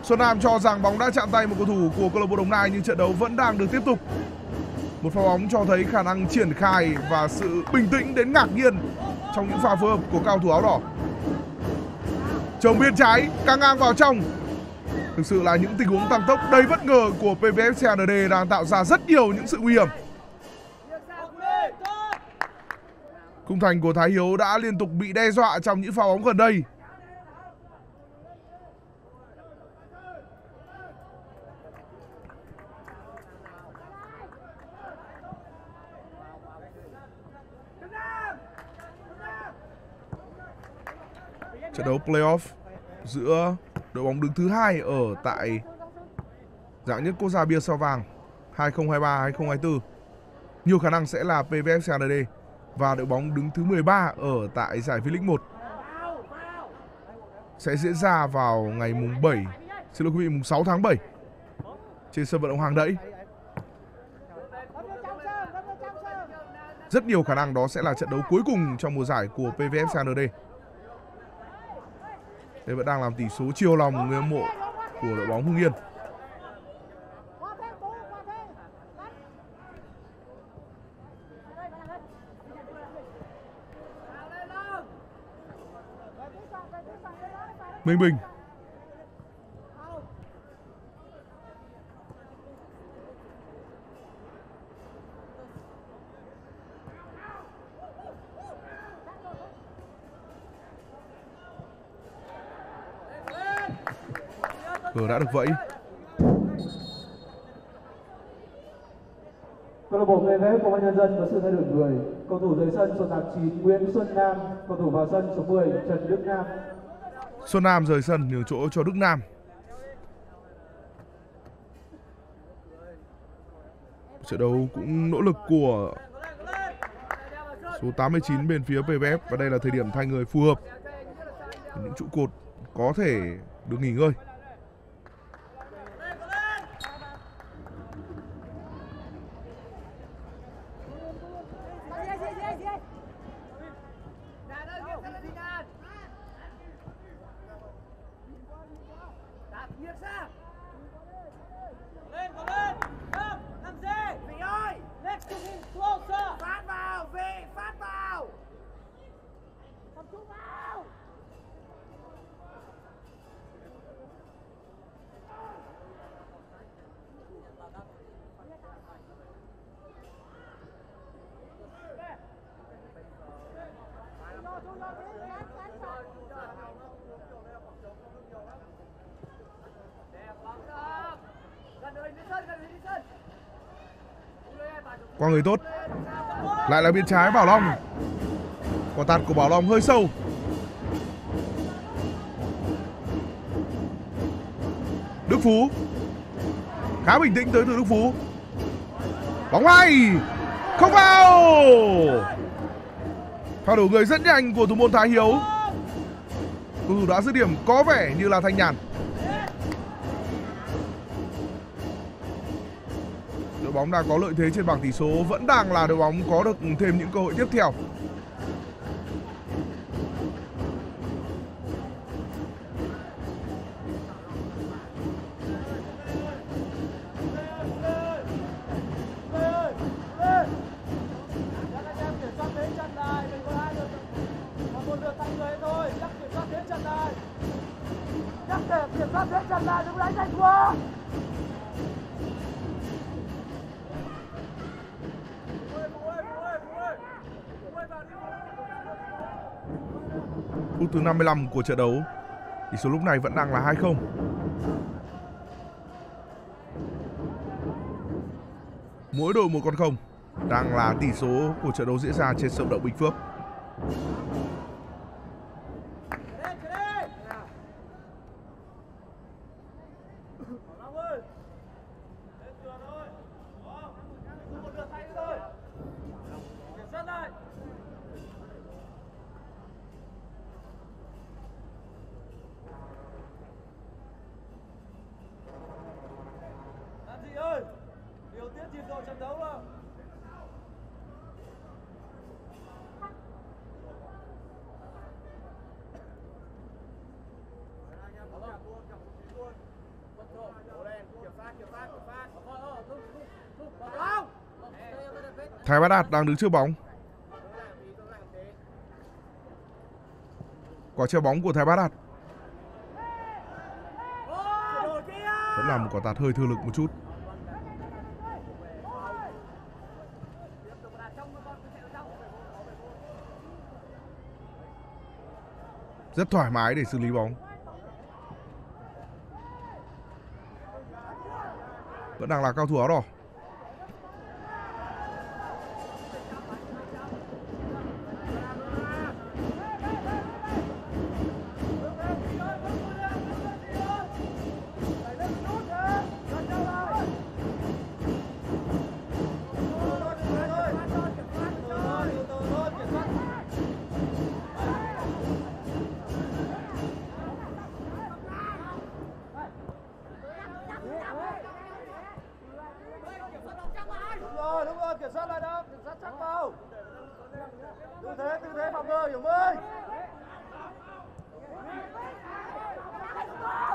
Xuân Nam cho rằng bóng đã chạm tay một cầu thủ của câu lạc bộ Đồng Nai nhưng trận đấu vẫn đang được tiếp tục. Một pha bóng cho thấy khả năng triển khai và sự bình tĩnh đến ngạc nhiên trong những pha phối hợp của cao thủ áo đỏ. Trồng biên trái căng ngang vào trong. Thực sự là những tình huống tăng tốc đầy bất ngờ của pê vê ép-xê en đê đang tạo ra rất nhiều những sự nguy hiểm. Khung thành của Thái Hiếu đã liên tục bị đe dọa trong những pha bóng gần đây. Trận đấu playoff giữa đội bóng đứng thứ hai ở tại Hạng Nhất Quốc Gia bia sao vàng hai không hai ba hai không hai tư nhiều khả năng sẽ là pê vê ép-xê en đê và đội bóng đứng thứ mười ba ở tại giải V-League một sẽ diễn ra vào ngày mùng bảy, xin lỗi quý vị, mùng sáu tháng bảy trên sân vận động Hàng Đẫy. Rất nhiều khả năng đó sẽ là trận đấu cuối cùng trong mùa giải của pê vê ép-xê en đê. Đây vẫn đang làm tỷ số chiều lòng người hâm mộ của đội bóng Hưng Yên. Minh Bình. Cờ đã được vẫy. Câu lạc bộ pê vê ép Công an Nhân dân có sự thay đổi người. Cầu thủ dưới sân số tám mươi chín Nguyễn Xuân Nam, cầu thủ vào sân số mười Trần Đức Nam. Xuân Nam rời sân nhường chỗ cho Đức Nam. Trận đấu cũng nỗ lực của số tám mươi chín bên phía pê vê ép và đây là thời điểm thay người phù hợp. Những trụ cột có thể được nghỉ ngơi. Qua người tốt. Lại là biên trái Bảo Long. Quả tạt của Bảo Long hơi sâu. Đức Phú. Khá bình tĩnh tới từ Đức Phú. Bóng hay. Không vào. Pha đổ người rất nhanh của thủ môn Thái Hiếu. Cầu thủ đã dứt điểm có vẻ như là Thanh Nhàn. Đội bóng đang có lợi thế trên bảng tỷ số, vẫn đang là đội bóng có được thêm những cơ hội tiếp theo. Phút thứ năm mươi lăm của trận đấu, tỷ số lúc này vẫn đang là hai không. Mỗi đội một con không đang là tỷ số của trận đấu diễn ra trên sân vận động Bình Phước. Thái Bá Đạt đang đứng trước bóng. Quả treo bóng của Thái Bá Đạt. Vẫn là một quả tạt hơi thừa lực một chút. Rất thoải mái để xử lý bóng. Vẫn đang là cao thủ áo đỏ.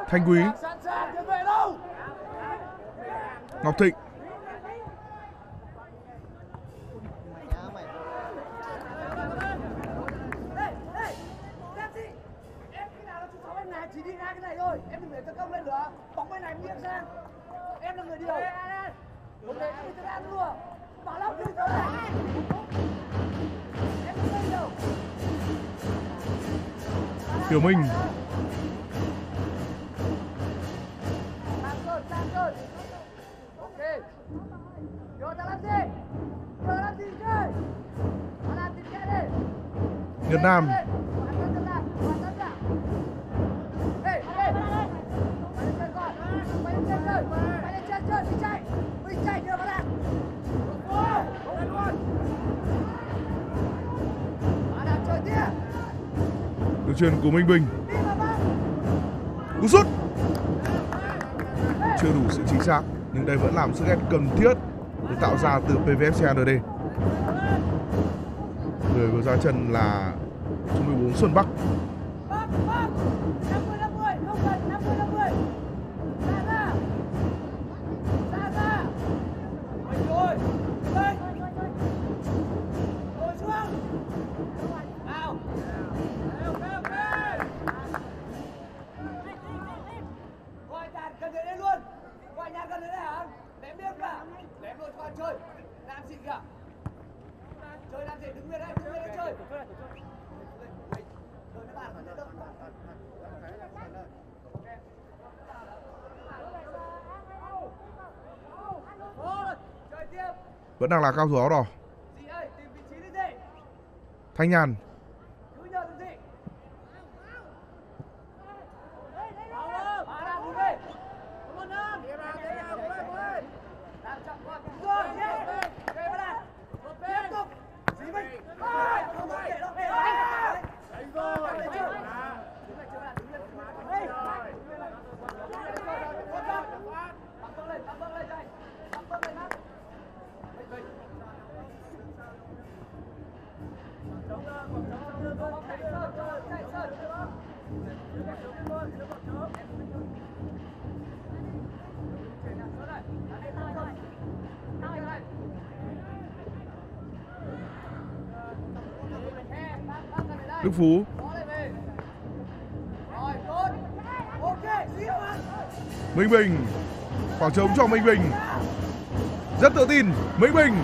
Thanh Quý, Ngọc Thịnh, Hiếu Minh, Nhật Nam, đường chuyền của Minh Bình, cú sút chưa đủ sự chính xác, nhưng đây vẫn là một sức ép cần thiết để tạo ra từ pê vê ép-xê a en đê. Người vừa ra chân là số mười bốn Xuân Bắc. Vẫn đang là cao thủ áo đỏ. Thanh Nhàn, Đức Phú, Minh Bình, khoảng trống cho Minh Bình, rất tự tin Minh Bình.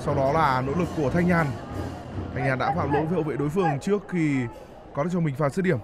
Sau đó là nỗ lực của Thanh Nhàn. Thanh Nhàn đã phạm lỗi với hậu vệ đối phương trước khi có được cho mình pha dứt điểm.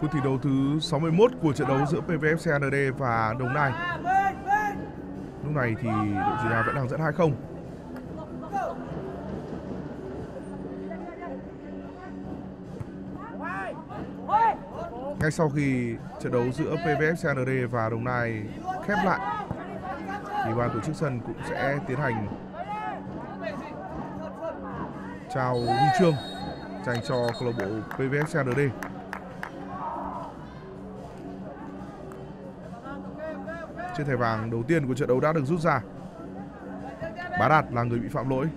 Phút thi đấu thứ sáu mươi mốt của trận đấu giữa pê vê ép-xê en đê và Đồng Nai. Lúc này thì đội chủ nhà vẫn đang dẫn hai không. Ngay sau khi trận đấu giữa pê vê ép-xê en đê và Đồng Nai khép lại thì ban tổ chức sân cũng sẽ tiến hành trao huy chương dành cho câu lạc bộ pê vê ép-xê en đê. Chiếc thẻ vàng đầu tiên của trận đấu đã được rút ra. Bá Đạt là người bị phạm lỗi.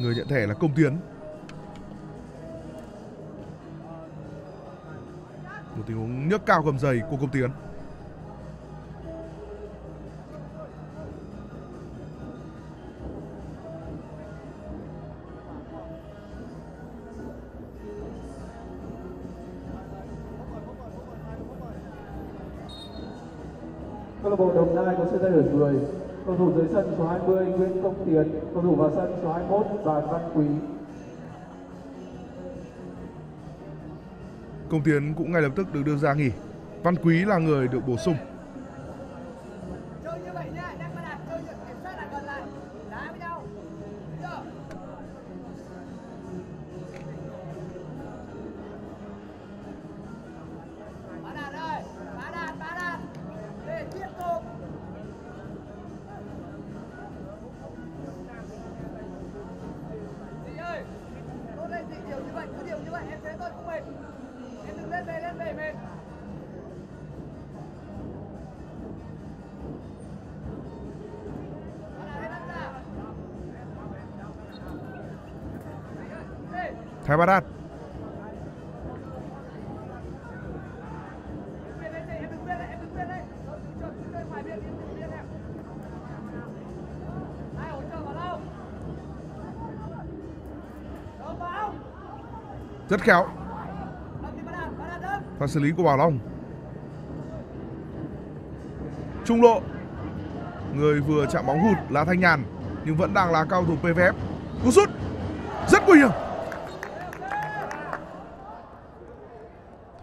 Người nhận thẻ là Công Tiến. Một tình huống nhấc cao cầm giày của Công Tiến. Câu lạc bộ Đồng Nai có sự thay đổi người. Cầu thủ dưới sân số hai mươi Nguyễn Công Tiến, cầu thủ vào sân số hai mươi mốt Đoàn Văn Quý. Công Tiến cũng ngay lập tức được đưa ra nghỉ. Văn Quý là người được bổ sung. Thái Bá Đạt. Rất khéo. Pha xử lý của Bảo Long. Trung lộ. Người vừa chạm bóng hụt là Thanh Nhàn, nhưng vẫn đang là cao thủ pê vê ép. Cú sút rất nguy hiểm.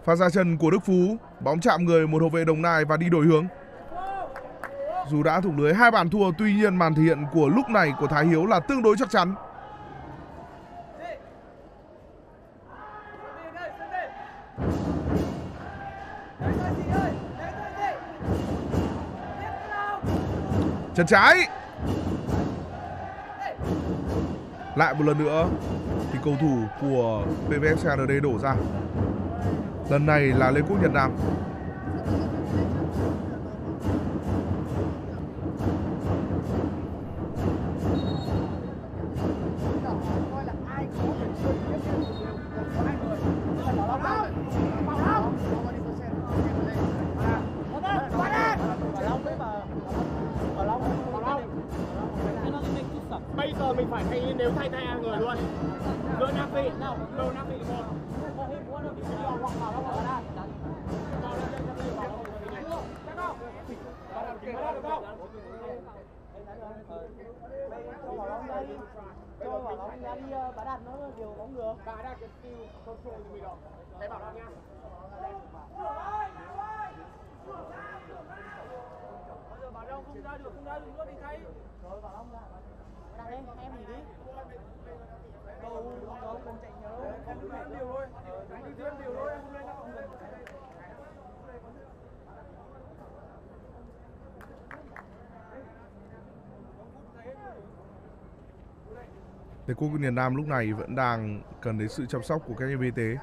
Pha ra chân của Đức Phú, bóng chạm người một hậu vệ Đồng Nai và đi đổi hướng. Dù đã thủng lưới hai bàn thua, tuy nhiên màn thể hiện của lúc này của Thái Hiếu là tương đối chắc chắn. Chân trái. Lại một lần nữa thì cầu thủ của pê vê ép-xê en đê đổ ra. Lần này là Lê Quốc Nhật Nam. Bây giờ mình phải thay, nếu thay thay người luôn. Lô Nam Vị, Lô Nam Vị một. Thế quốc Việt Nam lúc này vẫn đang cần đến sự chăm sóc của các nhân viên y tế.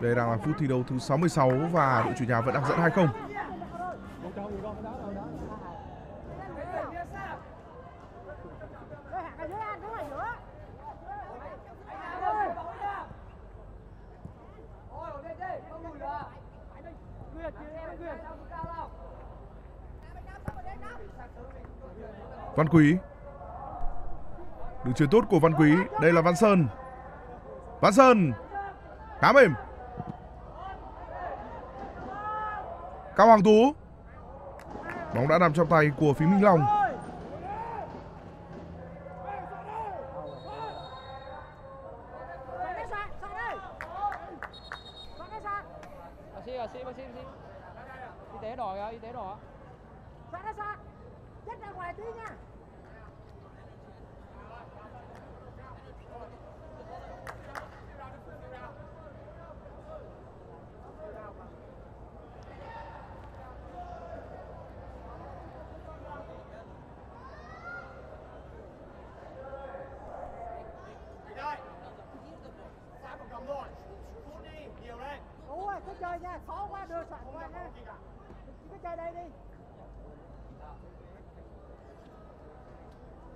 Đây đang là phút thi đấu thứ sáu mươi sáu và đội chủ nhà vẫn đang dẫn hai không. Văn Quý. Đường chuyền tốt của Văn Quý. Đây là Văn Sơn. Văn Sơn. Khá mềm. Cao Hoàng Tú. Bóng đã nằm trong tay của Phí Minh Long.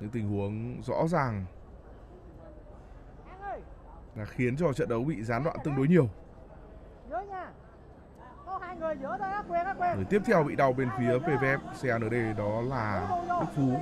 Những tình huống rõ ràng là khiến cho trận đấu bị gián đoạn tương đối nhiều. Người tiếp theo bị đau bên phía pê vê ép-xê en đê đó là Đức Phú.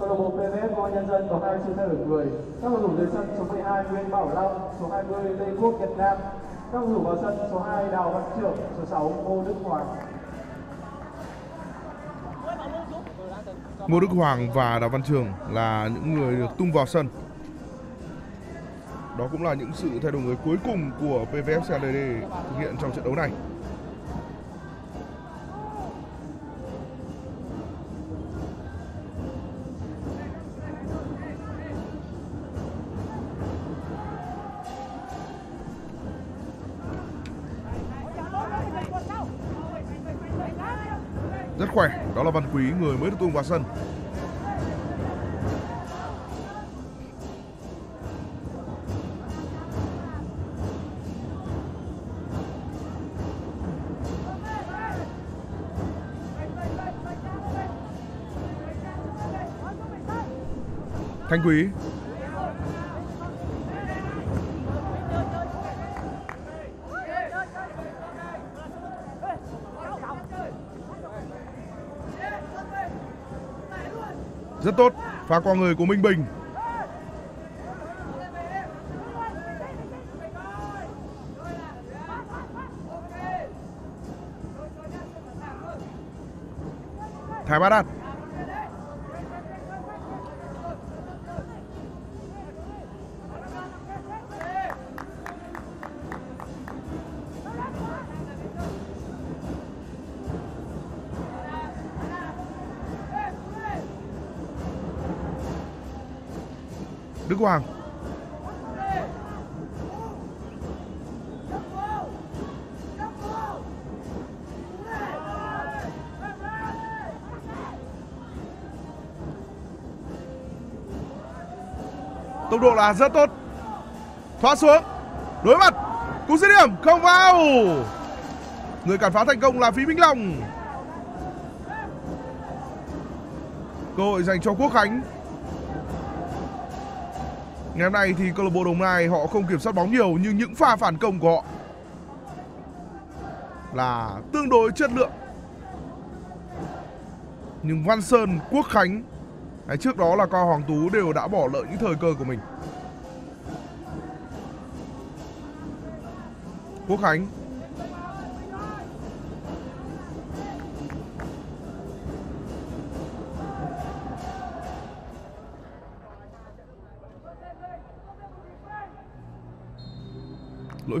Câu lạc bộ pê vê ép Công an Nhân dân có hai trên hai đội người. Các cầu thủ dưới sân số mười hai Nguyễn Bảo Long, số hai mươi Lê Quốc Nhật Nam. Các cầu thủ vào sân số hai Đào Văn Trưởng, số sáu Ngô Đức Hoàng. Ngô Đức Hoàng và Đào Văn Trưởng là những người được tung vào sân. Đó cũng là những sự thay đổi người cuối cùng của pê vê ép-xê en đê thực hiện trong trận đấu này. Rất khỏe, đó là Văn Quý, người mới được tung vào sân. Thanh Quý. Rất tốt, pha qua người của Minh Bình. Thái Bá Đạt. Đức Hoàng. Tốc độ là rất tốt. Thoát xuống. Đối mặt. Cú dứt điểm không vào. Người cản phá thành công là Phí Minh Long. Cơ hội dành cho Quốc Khánh. Ngày hôm nay thì câu lạc bộ Đồng Nai họ không kiểm soát bóng nhiều, nhưng những pha phản công của họ là tương đối chất lượng. Nhưng Văn Sơn, Quốc Khánh hay trước đó là Cao Hoàng Tú đều đã bỏ lỡ những thời cơ của mình. Quốc Khánh. Lỗi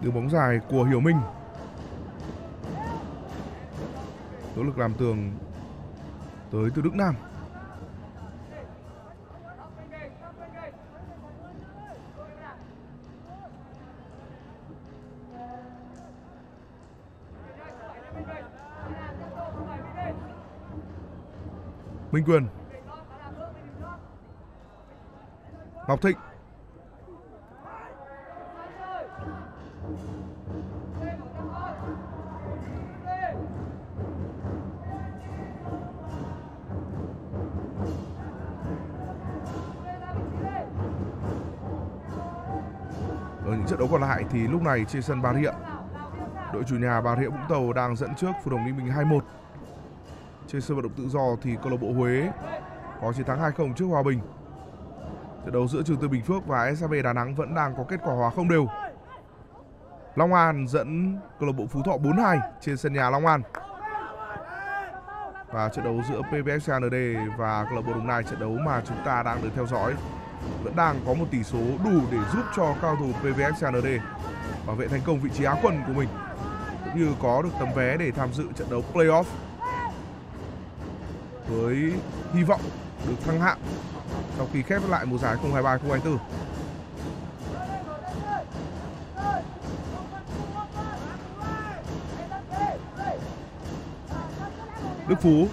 Đường bóng dài của Hiếu Minh. Nỗ lực làm tường tới từ Đức Nam. Minh Quyền, Ngọc Thịnh, trận đấu còn lại thì lúc này trên sân Bà Rịa, đội chủ nhà Bà Rịa Vũng Tàu đang dẫn trước Phù Đồng Ninh Bình hai một. Trên sân vận động tự do thì câu lạc bộ Huế có chiến thắng hai không trước Hòa Bình. Trận đấu giữa Trường Tươi Bình Phước và ét hát bê Đà Nẵng vẫn đang có kết quả hòa không đều. Long An dẫn câu lạc bộ Phú Thọ bốn hai trên sân nhà Long An. Và trận đấu giữa pê vê ép-xê a en đê và câu lạc bộ Đồng Nai, trận đấu mà chúng ta đang được theo dõi, vẫn đang có một tỷ số đủ để giúp cho cao thủ pê vê ép-xê a en đê bảo vệ thành công vị trí á quân của mình, cũng như có được tấm vé để tham dự trận đấu playoff với hy vọng được thăng hạng sau khi khép lại mùa giải hai mươi ba hai mươi bốn. Đức Phú,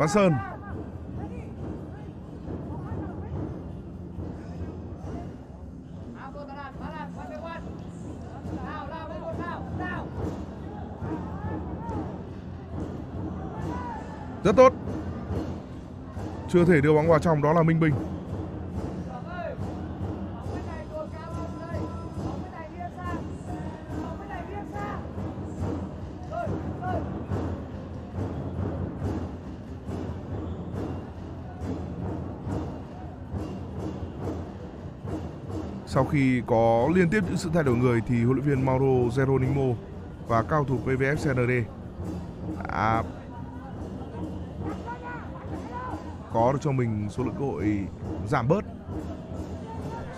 Văn Sơn, rất tốt, chưa thể đưa bóng vào trong, đó là Minh Bình. Sau khi có liên tiếp những sự thay đổi người thì huấn luyện viên Mauro Jerônimo và cao thủ pê vê ép-xê en đê đã có được cho mình số lượng cơ hội giảm bớt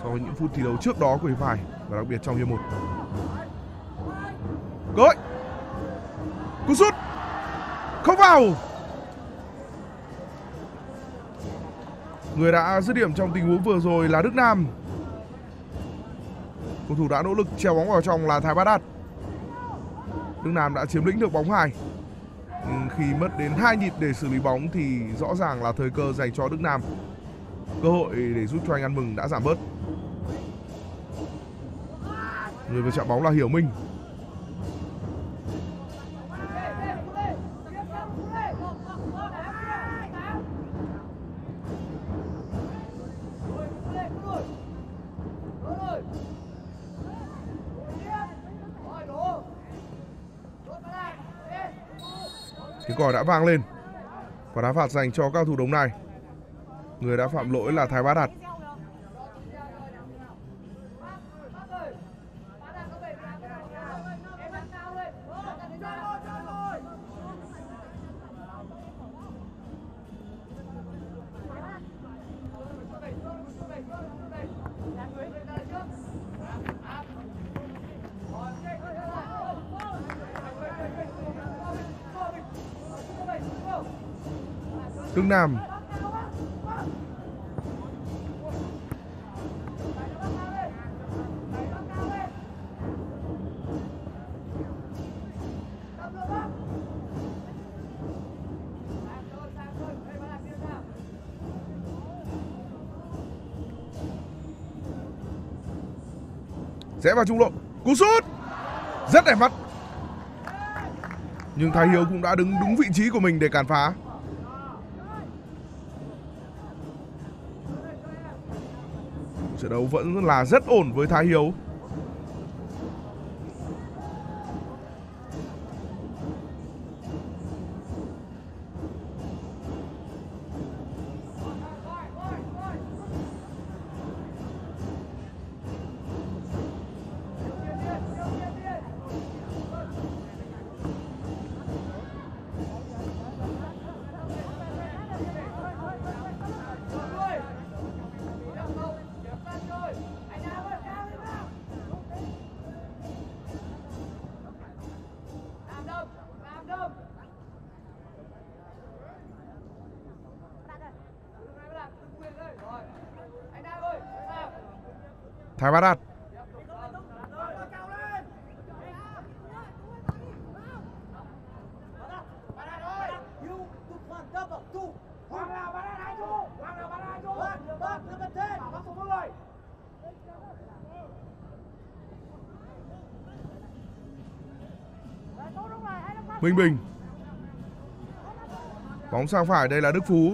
so với những phút thi đấu trước đó của hiệp hai và đặc biệt trong hiệp một. Cơ hội, cú sút không vào. Người đã dứt điểm trong tình huống vừa rồi là Đức Nam. Cầu thủ đã nỗ lực treo bóng vào trong là Thái Bá Đạt. Đức Nam đã chiếm lĩnh được bóng hai. Khi mất đến hai nhịp để xử lý bóng thì rõ ràng là thời cơ dành cho Đức Nam. Cơ hội để giúp cho anh ăn mừng đã giảm bớt. Người vừa chạm bóng là Hiếu Minh. Tiếng còi đã vang lên và đá phạt dành cho cao thủ Đồng Nai. Người đã phạm lỗi là Thái Bá Đạt. Đức Nam, rẽ vào trung lộ, cú sút rất đẹp mắt, nhưng Thái Hiếu cũng đã đứng đúng vị trí của mình để cản phá. Trận đấu vẫn là rất ổn với Thái Hiếu. Thái Bá Đạt. Minh Bình. Bóng sang phải, đây là Đức Phú.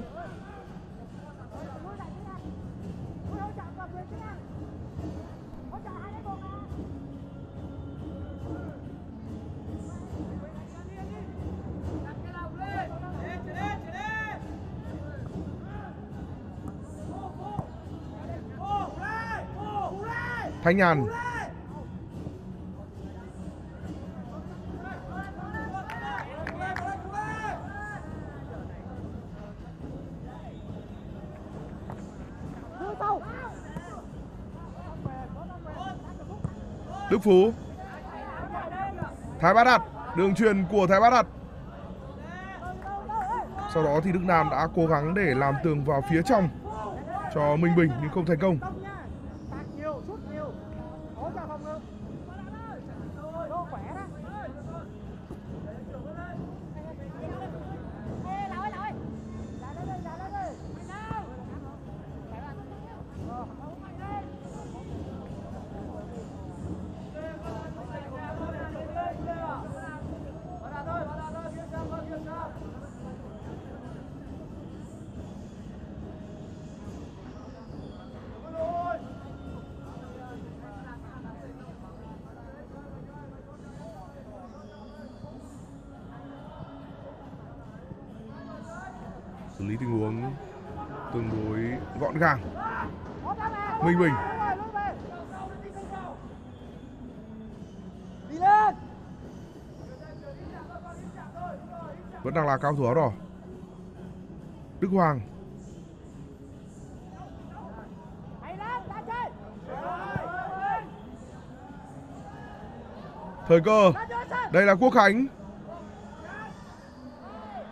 Thanh Nhàn. Đức Phú. Thái Bá Đạt, đường truyền của Thái Bá Đạt. Sau đó thì Đức Nam đã cố gắng để làm tường vào phía trong cho Minh Bình nhưng không thành công. Xử lý tình huống tương đối gọn gàng. Minh Bình. Vẫn đang là cao thủ áo đỏ. Đức Hoàng. Thời cơ. Đây là Quốc Khánh.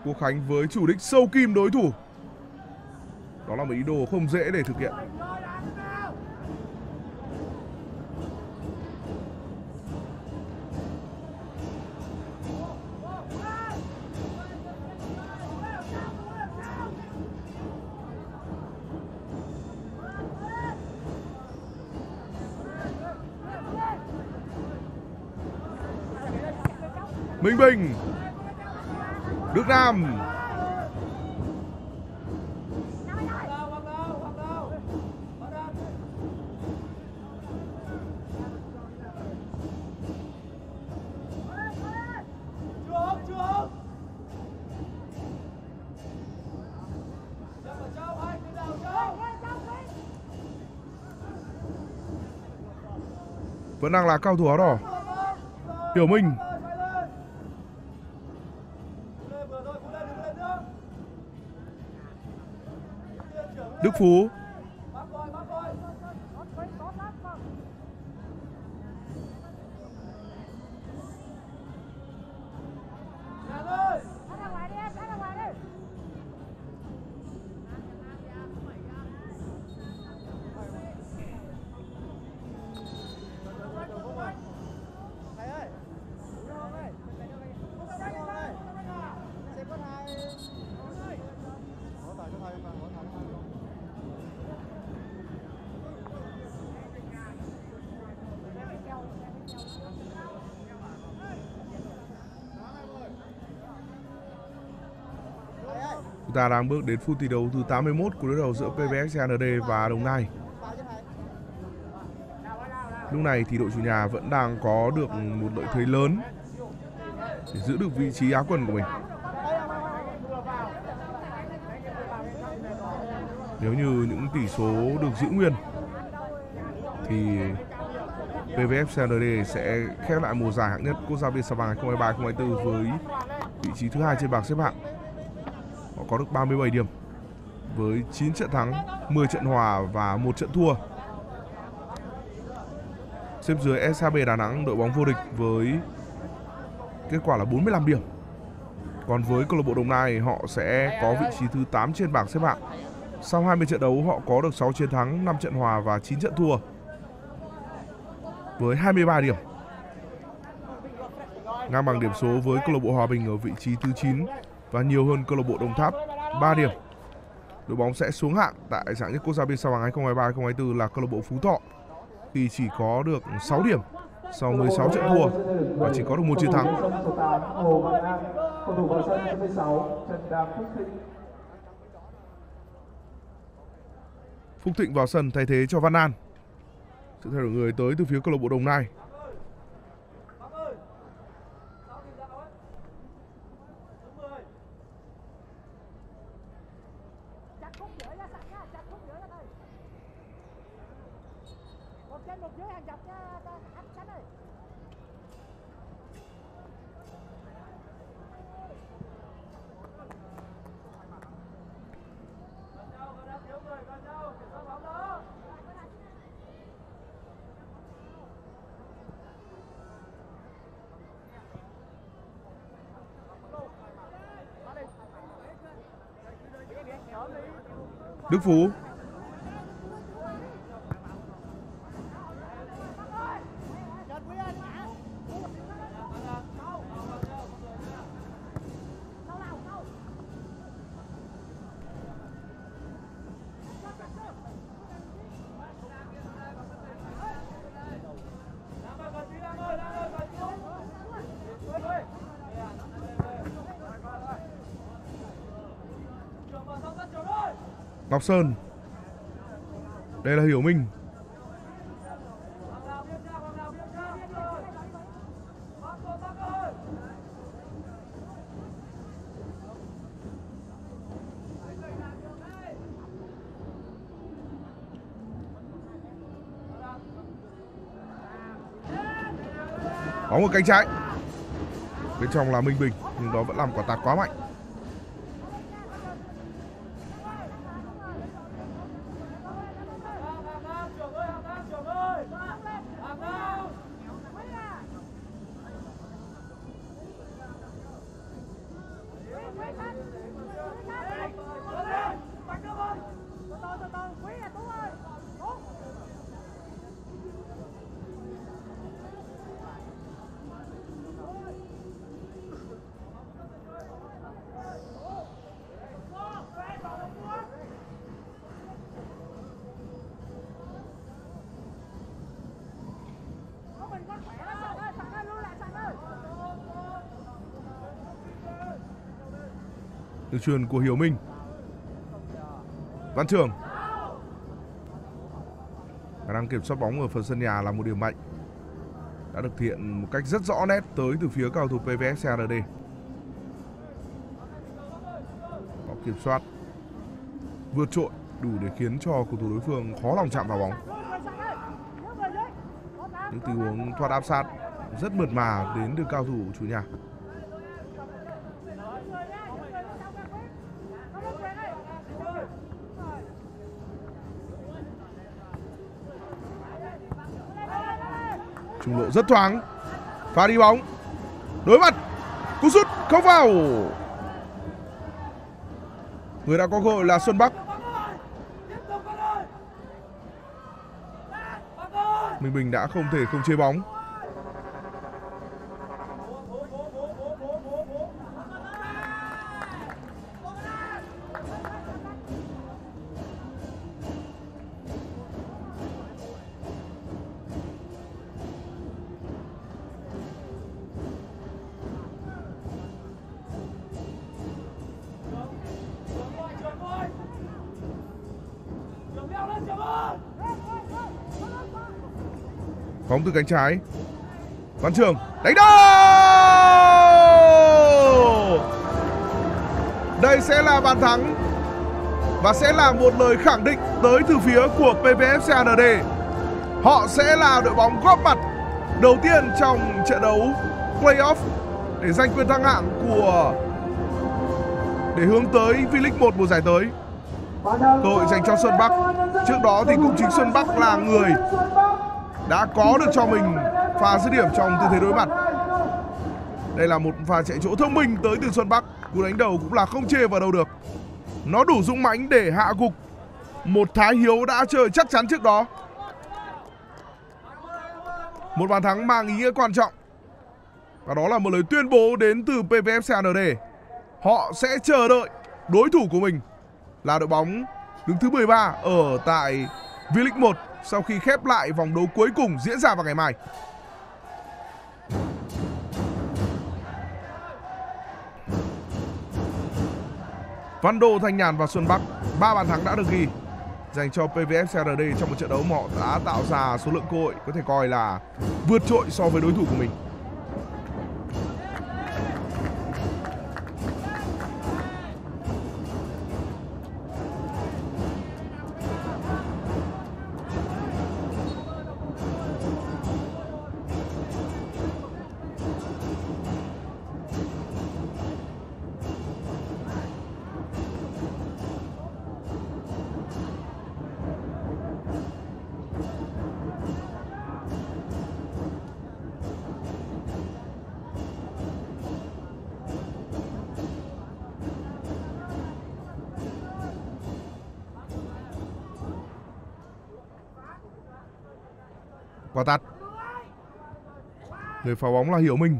Quốc Khánh với chủ đích sâu kim đối thủ. Đó là một ý đồ không dễ để thực hiện. Minh Bình. Đức Nam. Vẫn đang là cao thủ áo đỏ. Hiểu Minh. Đức Phú. Chúng ta đang bước đến phút thi đấu thứ tám mươi mốt của đối đầu giữa pê vê ép-xê en đê và Đồng Nai. Lúc này thì đội chủ nhà vẫn đang có được một lợi thế lớn để giữ được vị trí á quân của mình. Nếu như những tỷ số được giữ nguyên thì pê vê ép-xê en đê sẽ khép lại mùa giải hạng nhất quốc gia hai không hai ba hai không hai tư với vị trí thứ hai trên bảng xếp hạng. Họ có được ba mươi bảy điểm với chín trận thắng, mười trận hòa và một trận thua. Xếp dưới ét hát bê Đà Nẵng, đội bóng vô địch với kết quả là bốn mươi lăm điểm. Còn với câu lạc bộ Đồng Nai, họ sẽ có vị trí thứ tám trên bảng xếp hạng. Sau hai mươi trận đấu, họ có được sáu chiến thắng, năm trận hòa và chín trận thua. với hai mươi ba điểm, ngang bằng điểm số với câu lạc bộ Hòa Bình ở vị trí thứ chín và nhiều hơn câu lạc bộ Đồng Tháp ba điểm. Đội bóng sẽ xuống hạng tại Hạng Nhất Quốc gia bên sao vàng hai không hai ba hai không hai tư là câu lạc bộ Phú Thọ khi chỉ có được sáu điểm sau mười sáu trận thua và chỉ có được một chiến thắng. Phúc Thịnh vào sân thay thế cho Văn An. Sự thay đổi người tới từ phía câu lạc bộ Đồng Nai. Đức Phú. Ngọc Sơn. Đây là Hiếu Minh. Bóng ở cánh trái. Bên trong là Minh Bình nhưng đó vẫn làm quả tạt quá mạnh. Đường truyền của Hiếu Minh. Văn Trường. Khả năng kiểm soát bóng ở phần sân nhà là một điểm mạnh, đã được hiện một cách rất rõ nét tới từ phía cầu thủ pê vê ép-xê en đê. Có kiểm soát vượt trội đủ để khiến cho cầu thủ đối phương khó lòng chạm vào bóng. Những tình huống thoát áp sát rất mượt mà đến từ cao thủ chủ nhà. Trung lộ rất thoáng, phá đi bóng, đối mặt, cú sút không vào. Người đã có cơ hội là Xuân Bắc. Minh Bình đã không thể không chế bóng. Bóng từ cánh trái. Văn Trường đánh đầu. Đây sẽ là bàn thắng và sẽ là một lời khẳng định tới từ phía của pê vê ép-xê en đê. Họ sẽ là đội bóng góp mặt đầu tiên trong trận đấu playoff để giành quyền thăng hạng của để hướng tới V-League một mùa giải tới. Đội dành cho Xuân Bắc. Trước đó thì cũng chính Xuân Bắc là người đã có được cho mình pha dứt điểm trong tư thế đối mặt. Đây là một pha chạy chỗ thông minh tới từ Xuân Bắc. Cú đánh đầu cũng là không chê vào đâu được. Nó đủ dũng mãnh để hạ gục một Thái Hiếu đã chơi chắc chắn trước đó. Một bàn thắng mang ý nghĩa quan trọng. Và đó là một lời tuyên bố đến từ pê vê ép-xê a en đê. Họ sẽ chờ đợi đối thủ của mình là đội bóng đứng thứ mười ba ở tại V-League một sau khi khép lại vòng đấu cuối cùng diễn ra vào ngày mai. Văn Đô, Thanh Nhàn và Xuân Bắc, ba bàn thắng đã được ghi dành cho pê vê ép-xê a en đê trong một trận đấu mà họ đã tạo ra số lượng cơ hội có thể coi là vượt trội so với đối thủ của mình. Quả tạt. Người phá bóng là Hiếu Minh.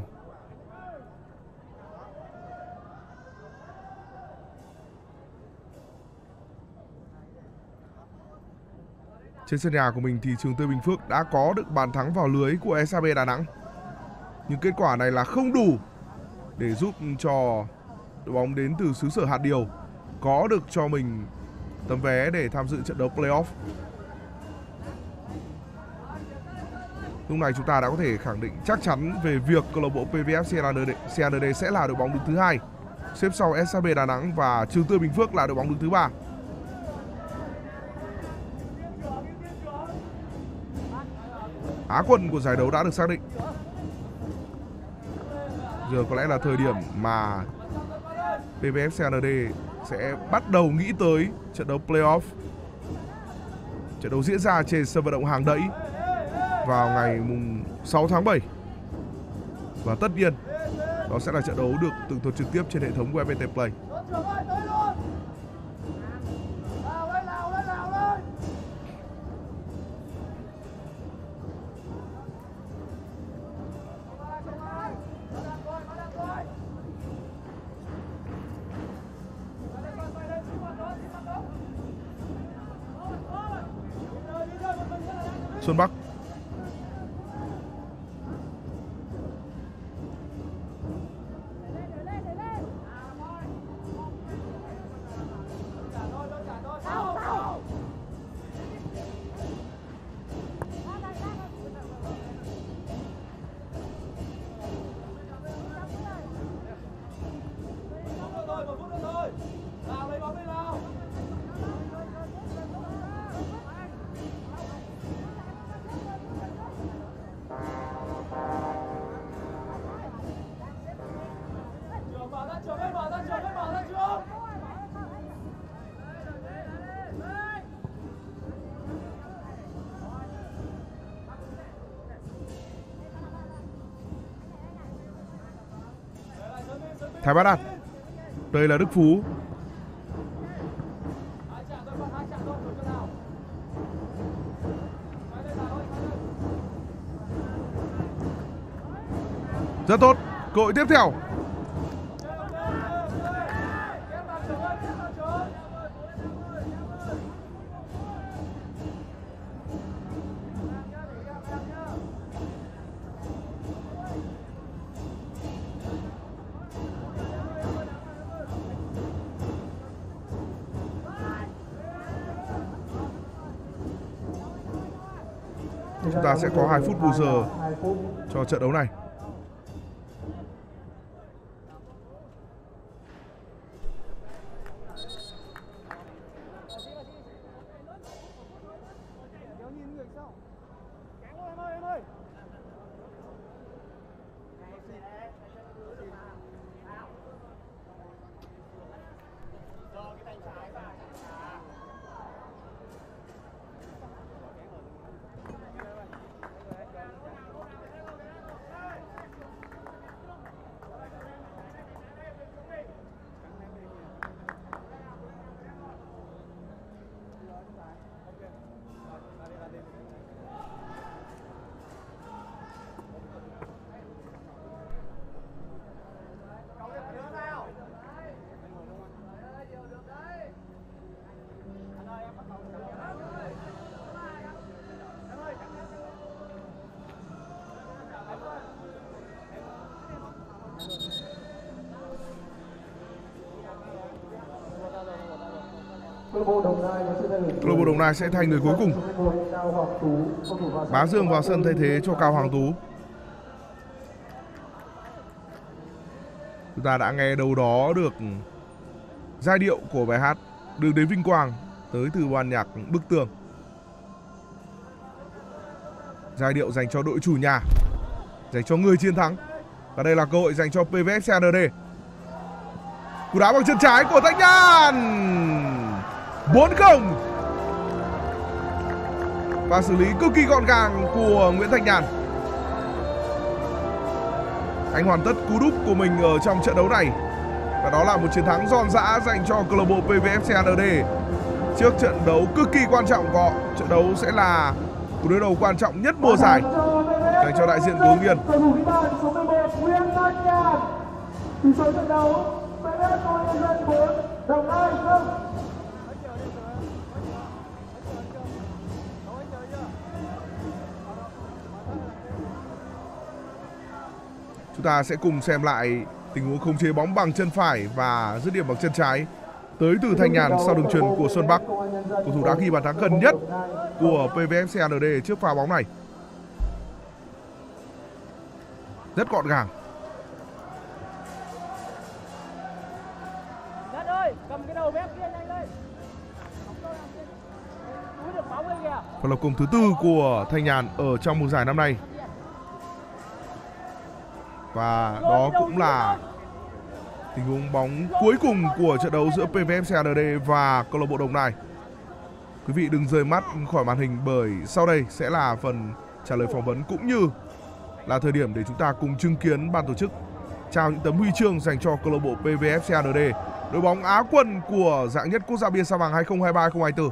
Trên sân nhà của mình thì Trường Tươi Bình Phước đã có được bàn thắng vào lưới của ét hát bê Đà Nẵng. Nhưng kết quả này là không đủ để giúp cho đội bóng đến từ xứ sở hạt điều có được cho mình tấm vé để tham dự trận đấu playoff. Lúc này chúng ta đã có thể khẳng định chắc chắn về việc câu lạc bộ pê vê ép-xê a en đê sẽ là đội bóng đứng thứ hai, xếp sau ét hát bê Đà Nẵng, và Trường Tươi Bình Phước là đội bóng đứng thứ ba. Á quân của giải đấu đã được xác định. Giờ có lẽ là thời điểm mà pê vê ép-xê a en đê sẽ bắt đầu nghĩ tới trận đấu playoff. Trận đấu diễn ra trên sân vận động Hàng Đẫy vào ngày mùng sáu tháng bảy. Và tất nhiên đó sẽ là trận đấu được tường thuật trực tiếp trên hệ thống của ép pê tê Play. Xuân Bắc. Thái Bá Đạt. Đây là Đức Phú. Rất tốt. Cơ hội tiếp theo. Chúng ta sẽ có hai phút bù giờ cho trận đấu này. Club Đồng Nai sẽ thay người cuối cùng. Bá Dương vào sân thay thế cho Cao Hoàng Tú. Chúng ta đã nghe đâu đó được giai điệu của bài hát Đường Đến Vinh Quang tới từ ban nhạc Bức Tường. Giai điệu dành cho đội chủ nhà, dành cho người chiến thắng. Và đây là cơ hội dành cho pê vê ép-xê a en đê. Cú đá bằng chân trái của Thanh Nhàn. bốn không. Và xử lý cực kỳ gọn gàng của Nguyễn Thanh Nhàn. Anh hoàn tất cú đúp của mình ở trong trận đấu này. Và đó là một chiến thắng giòn giã dành cho câu lạc bộ pê vê ép-xê a en đê trước trận đấu cực kỳ quan trọng của họ. Trận đấu sẽ là cuộc đối đầu quan trọng nhất mùa giải dành cho đại diện của Hưng Yên. Chúng ta sẽ cùng xem lại tình huống khống chế bóng bằng chân phải và dứt điểm bằng chân trái tới từ Thanh Nhàn sau đường chuyền của Xuân Bắc. Cầu thủ đã ghi bàn thắng gần nhất của pê vê ép-xê a en đê trước pha bóng này. Rất gọn gàng. Và lập công thứ tư của Thanh Nhàn ở trong mùa giải năm nay. Và đó cũng là tình huống bóng cuối cùng của trận đấu giữa pê vê ép-xê a en đê và câu lạc bộ Đồng Nai. Quý vị đừng rời mắt khỏi màn hình bởi sau đây sẽ là phần trả lời phỏng vấn cũng như là thời điểm để chúng ta cùng chứng kiến ban tổ chức trao những tấm huy chương dành cho câu lạc bộ pê vê ép-xê a en đê, đội bóng Á quân của giải Hạng Nhất Quốc gia Bia Sao Vàng hai không hai ba hai không hai tư.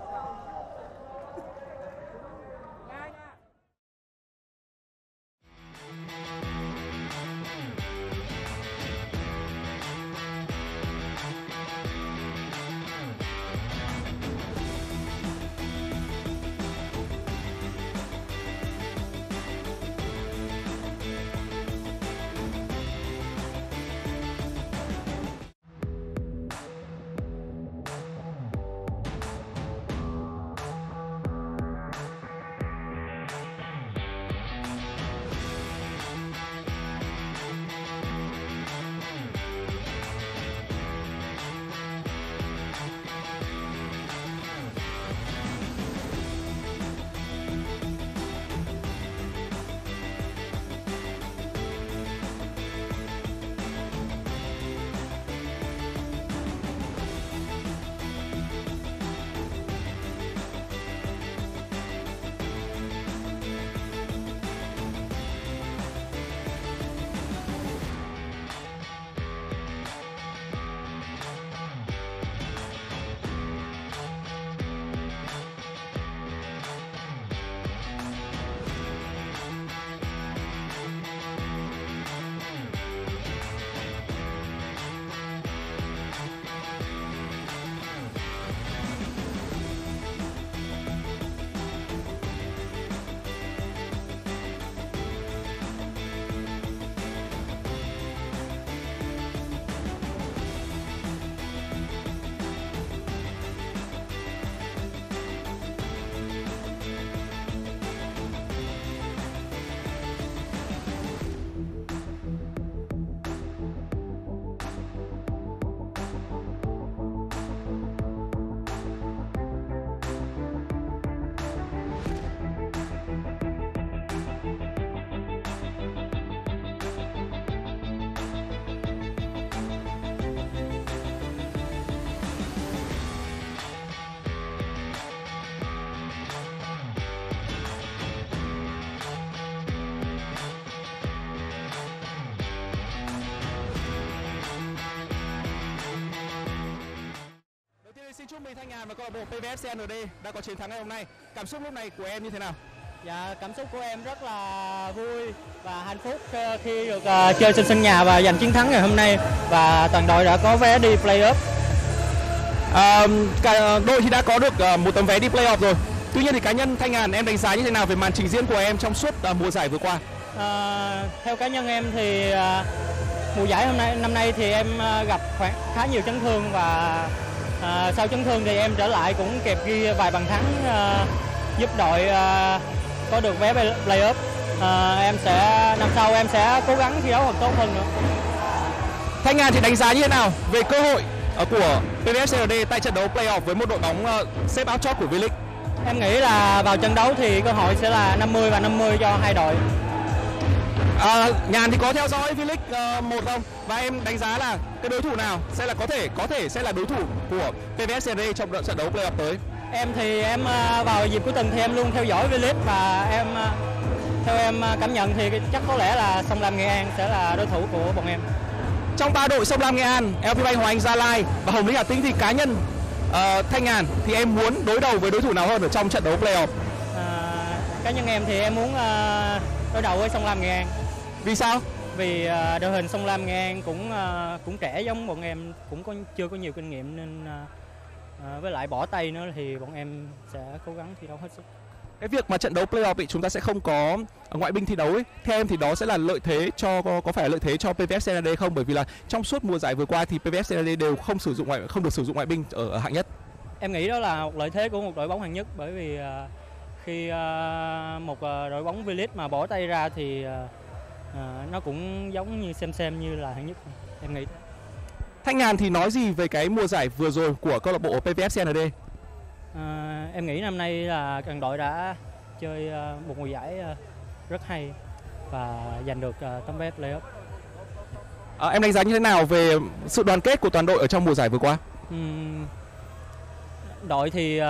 Chúc mừng Thanh Nhàn và câu lạc bộ pê vê ép-xê a en đê đã có chiến thắng ngày hôm nay. Cảm xúc lúc này của em như thế nào? Dạ, cảm xúc của em rất là vui và hạnh phúc khi được uh, chơi trên sân nhà và giành chiến thắng ngày hôm nay, và toàn đội đã có vé đi playoff. Uh, đội thì đã có được uh, một tấm vé đi playoff rồi. Tuy nhiên thì cá nhân Thanh Nhàn em đánh giá như thế nào về màn trình diễn của em trong suốt uh, mùa giải vừa qua? Uh, theo cá nhân em thì uh, mùa giải hôm nay năm nay thì em uh, gặp khoảng khá nhiều chấn thương và À, sau chấn thương thì em trở lại cũng kịp ghi vài bàn thắng à, giúp đội à, có được vé play-off. À, em sẽ năm sau em sẽ cố gắng thi đấu thật tốt hơn nữa. Thanh Nhàn thì đánh giá như thế nào về cơ hội của pê vê ép xê en đê tại trận đấu play-off với một đội bóng xếp áo chót của V-League? Em nghĩ là vào trận đấu thì cơ hội sẽ là năm mươi và năm mươi cho hai đội. À, Nhàn thì có theo dõi V-League một không? Và em đánh giá là cái đối thủ nào sẽ là có thể có thể sẽ là đối thủ của pê vê ép xê en đê trong đợt trận đấu play-off tới? Em thì em vào dịp cuối tuần thì em luôn theo dõi V-League và em theo em cảm nhận thì chắc có lẽ là Sông Lam Nghệ An sẽ là đối thủ của bọn em. Trong ba đội Sông Lam Nghệ An, lờ pê Bank Hoàng Anh Gia Lai và Hồng Lĩnh Hà Tĩnh thì cá nhân uh, Thanh Nhàn thì em muốn đối đầu với đối thủ nào hơn ở trong trận đấu play-off? À, cá nhân em thì em muốn uh, đối đầu với Sông Lam Nghệ An. Vì sao? Vì uh, đội hình Sông Lam Nghệ An cũng uh, cũng trẻ giống bọn em, cũng có chưa có nhiều kinh nghiệm nên uh, uh, với lại bỏ tay nữa thì bọn em sẽ cố gắng thi đấu hết sức. Cái việc mà trận đấu play-off thì chúng ta sẽ không có ngoại binh thi đấu ấy, theo em thì đó sẽ là lợi thế cho có, có phải là lợi thế cho pê vê ép xê en đê không? Bởi vì là trong suốt mùa giải vừa qua thì pê vê ép xê en đê đều không sử dụng ngoại không được sử dụng ngoại binh ở, ở hạng nhất. Em nghĩ đó là một lợi thế của một đội bóng hạng nhất, bởi vì uh, khi uh, một uh, đội bóng V-League mà bỏ tay ra thì uh, uh, nó cũng giống như xem xem như là hạng nhất. Em nghĩ. Thanh Nhàn thì nói gì về cái mùa giải vừa rồi của câu lạc bộ pê vê ép xê en đê? À, em nghĩ năm nay là đoàn đội đã chơi uh, một mùa giải uh, rất hay và giành được uh, tấm vé play-off. À, em đánh giá như thế nào về sự đoàn kết của toàn đội ở trong mùa giải vừa qua? Uhm, đội thì uh,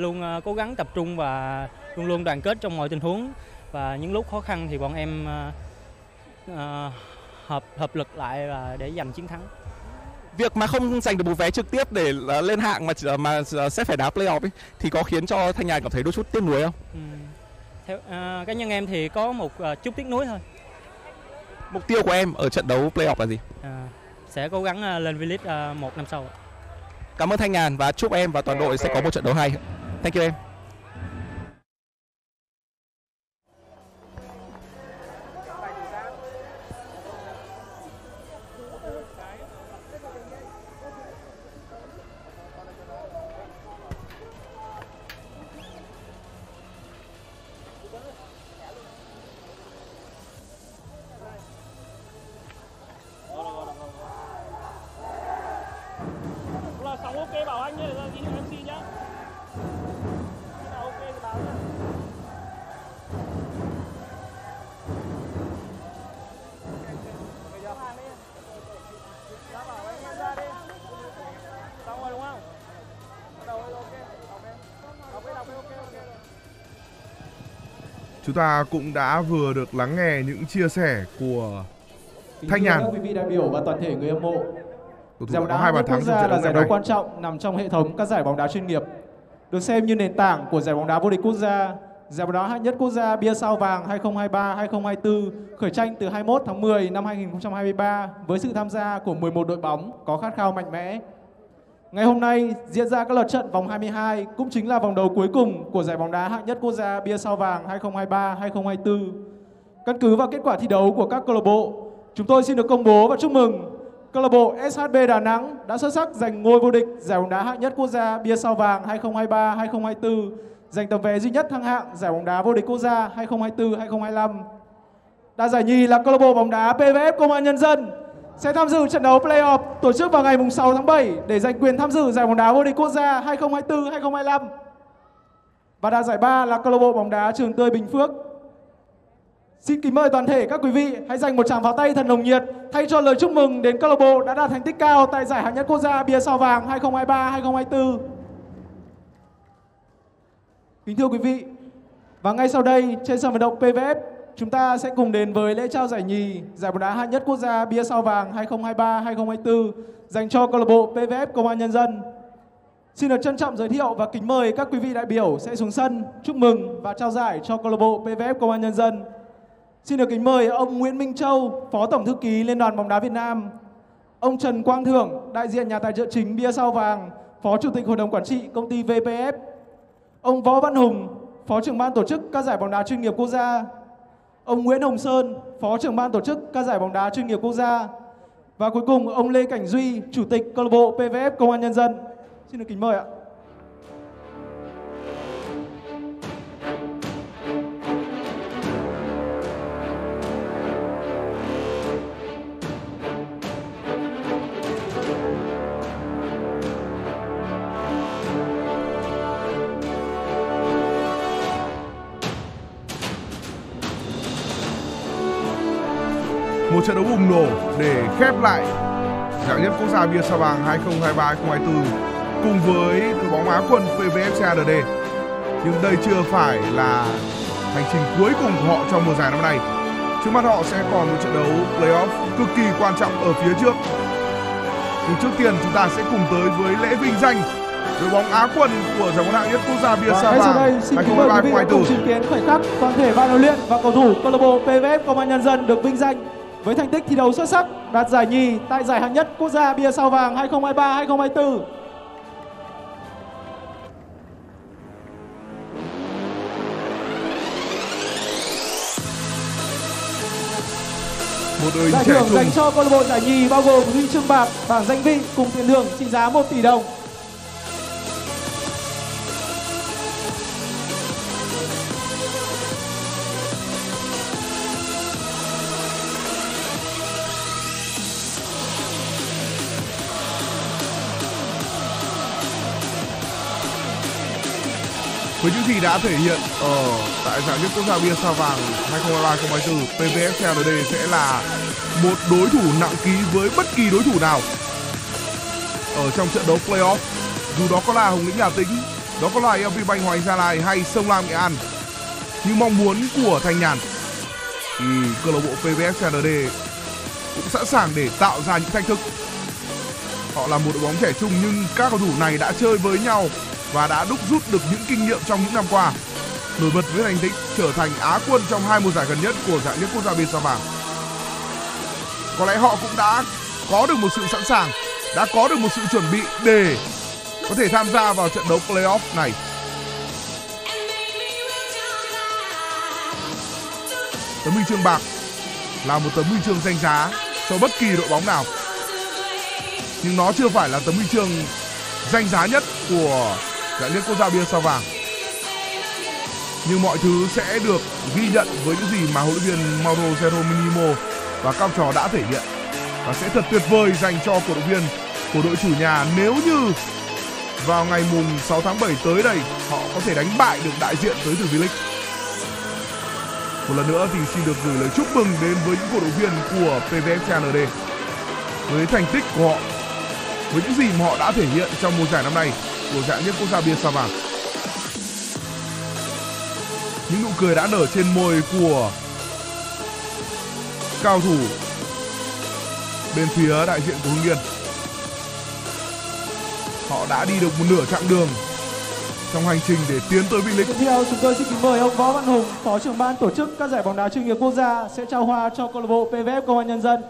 luôn uh, cố gắng tập trung và luôn luôn đoàn kết trong mọi tình huống, và những lúc khó khăn thì bọn em uh, uh, hợp hợp lực lại và để giành chiến thắng. Việc mà không giành được một vé trực tiếp để lên hạng mà mà sẽ phải đá play-off ấy, thì có khiến cho Thanh Nhàn cảm thấy đôi chút tiếc nuối không? Ừ. Theo uh, cá nhân em thì có một uh, chút tiếc nuối thôi. Mục tiêu của em ở trận đấu play-off là gì? À, sẽ cố gắng uh, lên V-League uh, một năm sau. Cảm ơn Thanh Nhàn và chúc em và toàn đội sẽ có một trận đấu hay. Thank you em. Chúng ta cũng đã vừa được lắng nghe những chia sẻ của Thanh Nhàn. Quý vị đại biểu và toàn thể người hâm mộ, giải đấu Hạng Nhất Quốc gia là giải đấu quan trọng nằm trong hệ thống các giải bóng đá chuyên nghiệp, được xem như nền tảng của giải bóng đá vô địch quốc gia. Giải bóng đá Hạng Nhất Quốc gia bia sao vàng hai không hai ba hai không hai tư khởi tranh từ hai mươi mốt tháng mười năm hai nghìn không trăm hai mươi ba với sự tham gia của mười một đội bóng có khát khao mạnh mẽ. Ngày hôm nay diễn ra các lượt trận vòng hai mươi hai cũng chính là vòng đấu cuối cùng của giải bóng đá Hạng Nhất Quốc gia bia sao vàng hai không hai ba hai không hai tư. Căn cứ vào kết quả thi đấu của các câu lạc bộ, chúng tôi xin được công bố và chúc mừng câu lạc bộ ét hát bê Đà Nẵng đã xuất sắc giành ngôi vô địch giải bóng đá Hạng Nhất Quốc gia bia sao vàng hai không hai ba hai không hai tư, giành tấm vé duy nhất thăng hạng giải bóng đá vô địch quốc gia hai không hai tư hai không hai lăm. Đoạt giải nhì là câu lạc bộ bóng đá pê vê ép Công an Nhân dân sẽ tham dự trận đấu play-off tổ chức vào ngày sáu tháng bảy để giành quyền tham dự giải bóng đá vô địch quốc gia hai không hai tư hai không hai lăm. Và đoạt giải ba là câu lạc bộ bóng đá Trường Tươi Bình Phước. Xin kính mời toàn thể các quý vị hãy dành một tràng pháo tay thật nồng nhiệt thay cho lời chúc mừng đến câu lạc bộ đã đạt thành tích cao tại giải Hạng Nhất Quốc gia bia sao vàng hai không hai ba hai không hai tư. Kính thưa quý vị, và ngay sau đây trên sân vận động pê vê ép, chúng ta sẽ cùng đến với lễ trao giải nhì giải bóng đá Hạng Nhất Quốc gia bia sao vàng hai không hai ba hai không hai tư dành cho câu lạc bộ pê vê ép Công an Nhân dân. Xin được trân trọng giới thiệu và kính mời các quý vị đại biểu sẽ xuống sân chúc mừng và trao giải cho câu lạc bộ pê vê ép Công an Nhân dân. Xin được kính mời ông Nguyễn Minh Châu, Phó Tổng Thư ký Liên đoàn bóng đá Việt Nam, ông Trần Quang Thưởng, đại diện nhà tài trợ chính bia sao vàng, Phó Chủ tịch Hội đồng Quản trị công ty vê pê ép, ông Võ Văn Hùng, Phó trưởng ban tổ chức các giải bóng đá chuyên nghiệp quốc gia, ông Nguyễn Hồng Sơn, Phó trưởng ban tổ chức các giải bóng đá chuyên nghiệp quốc gia, và cuối cùng ông Lê Cảnh Duy, Chủ tịch câu lạc bộ pê vê ép Công an Nhân dân. Xin được kính mời ạ. Một trận đấu bùng nổ để khép lại Hạng Nhất Quốc gia Bia Sa Vàng hai không hai ba hai không hai tư cùng với đội bóng Á quân pê vê ép-xê a en đê. Nhưng đây chưa phải là hành trình cuối cùng của họ trong mùa giải năm nay. Trước mắt họ sẽ còn một trận đấu playoff cực kỳ quan trọng ở phía trước. Nhưng trước tiên chúng ta sẽ cùng tới với lễ vinh danh đội bóng Á quân của giải bóng Hạng Nhất Quốc gia Bia Sa Vàng hai không hai ba hai không hai tư. Chứng kiến khoảnh khắc toàn thể ban huấn luyện và cầu thủ câu lạc bộ pê vê ép Công an Nhân dân được vinh danh với thành tích thi đấu xuất sắc, đạt giải nhì tại giải Hạng Nhất Quốc gia Bia Sao Vàng hai không hai ba hai không hai tư. Một đội giải thưởng dành cho câu lạc bộ giải nhì bao gồm huy chương bạc, bảng danh vị cùng tiền thưởng trị giá một tỷ đồng. Với những gì đã thể hiện ở tại giải Nhất Quốc gia Bia Sao Vàng hai không hai ba hai không hai tư, pê vê ép-xê a en đê sẽ là một đối thủ nặng ký với bất kỳ đối thủ nào ở trong trận đấu playoff, dù đó có là Hồng Lĩnh Hà Tĩnh, đó có là em vê Banh Hoàng Anh Gia Lai hay Sông Lam Nghệ An. Như mong muốn của Thanh Nhàn thì câu lạc bộ pê vê ép-xê a en đê cũng sẵn sàng để tạo ra những thách thức. Họ là một đội bóng trẻ trung nhưng các cầu thủ này đã chơi với nhau và đã đúc rút được những kinh nghiệm trong những năm qua, nổi bật với thành tích trở thành Á quân trong hai mùa giải gần nhất của giải Nhất Quốc gia Bia Sao Vàng. Có lẽ họ cũng đã có được một sự sẵn sàng, đã có được một sự chuẩn bị để có thể tham gia vào trận đấu playoff này. Tấm huy chương bạc là một tấm huy chương danh giá cho bất kỳ đội bóng nào, nhưng nó chưa phải là tấm huy chương danh giá nhất của giải Nhất Quốc gia Bia Sao Vàng. Nhưng mọi thứ sẽ được ghi nhận với những gì mà huấn luyện viên Mauro Jerônimo và các học trò đã thể hiện, và sẽ thật tuyệt vời dành cho cổ động viên của đội chủ nhà nếu như vào ngày mùng sáu tháng bảy tới đây họ có thể đánh bại được đại diện tới từ V-League. Một lần nữa thì xin được gửi lời chúc mừng đến với những cổ động viên của pê vê ép-xê a en đê với thành tích của họ, với những gì mà họ đã thể hiện trong mùa giải năm nay của giải Nhất Quốc gia Bia Sao Vàng. Những nụ cười đã nở trên môi của cao thủ bên phía đại diện của Hưng Yên. Họ đã đi được một nửa chặng đường trong hành trình để tiến tới V-League. Tiếp theo chúng tôi xin kính mời ông Võ Văn Hùng, Phó trưởng ban tổ chức các giải bóng đá chuyên nghiệp quốc gia sẽ trao hoa cho câu lạc bộ pê vê ép Công an Nhân dân.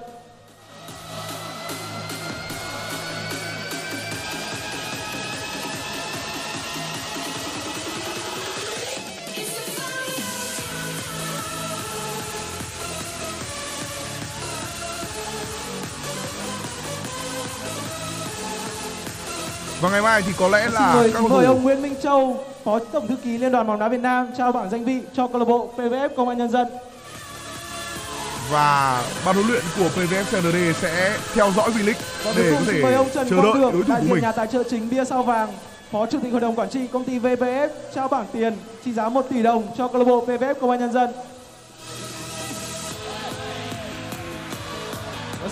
Và ngày mai thì có lẽ là mời, các cầu thủ... ông Nguyễn Minh Châu, Phó Tổng thư ký Liên đoàn bóng đá Việt Nam trao bảng danh vị cho câu lạc bộ pê vê ép Công an Nhân dân. Và ban huấn luyện của pê vê ép-xê a en đê sẽ theo dõi V-League để có thể mời ông Trần chờ Quang đợi Đường, đối thủ của mình. Nhà tài trợ chính Bia Sao Vàng, Phó Chủ tịch Hội đồng Quản trị Công ty vê pê ép trao bảng tiền trị giá một tỷ đồng cho câu lạc bộ pê vê ép Công an Nhân dân.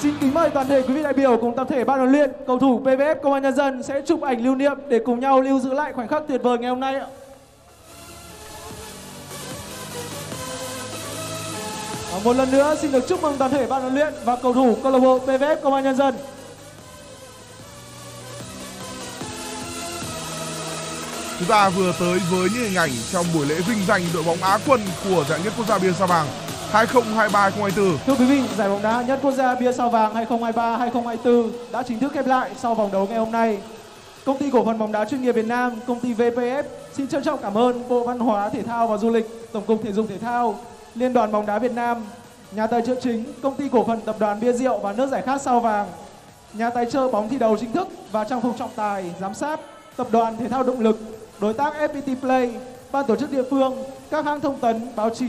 Xin kính mời toàn thể quý vị đại biểu cùng tập thể ban huấn luyện, cầu thủ pê vê ép Công an Nhân dân sẽ chụp ảnh lưu niệm để cùng nhau lưu giữ lại khoảnh khắc tuyệt vời ngày hôm nay ạ. Một lần nữa xin được chúc mừng toàn thể ban huấn luyện và cầu thủ câu lạc bộ pê vê ép Công an Nhân dân. Chúng ta vừa tới với những hình ảnh trong buổi lễ vinh danh đội bóng Á quân của giải Nhất Quốc gia Bia Sao Vàng hai không hai ba hai không hai tư. Thưa quý vị, giải bóng đá Hạng Nhất Quốc gia Bia Sao Vàng hai không hai ba hai không hai tư đã chính thức khép lại sau vòng đấu ngày hôm nay. Công ty cổ phần bóng đá chuyên nghiệp Việt Nam, công ty vê pê ép xin trân trọng cảm ơn Bộ Văn hóa, Thể thao và Du lịch, Tổng cục Thể dục Thể thao, Liên đoàn bóng đá Việt Nam, nhà tài trợ chính công ty cổ phần tập đoàn bia rượu và nước giải khát Sao Vàng, nhà tài trợ bóng thi đấu chính thức và trang phục trọng tài, giám sát, Tập đoàn Thể thao Động lực, đối tác ép pê tê Play, ban tổ chức địa phương, các hãng thông tấn, báo chí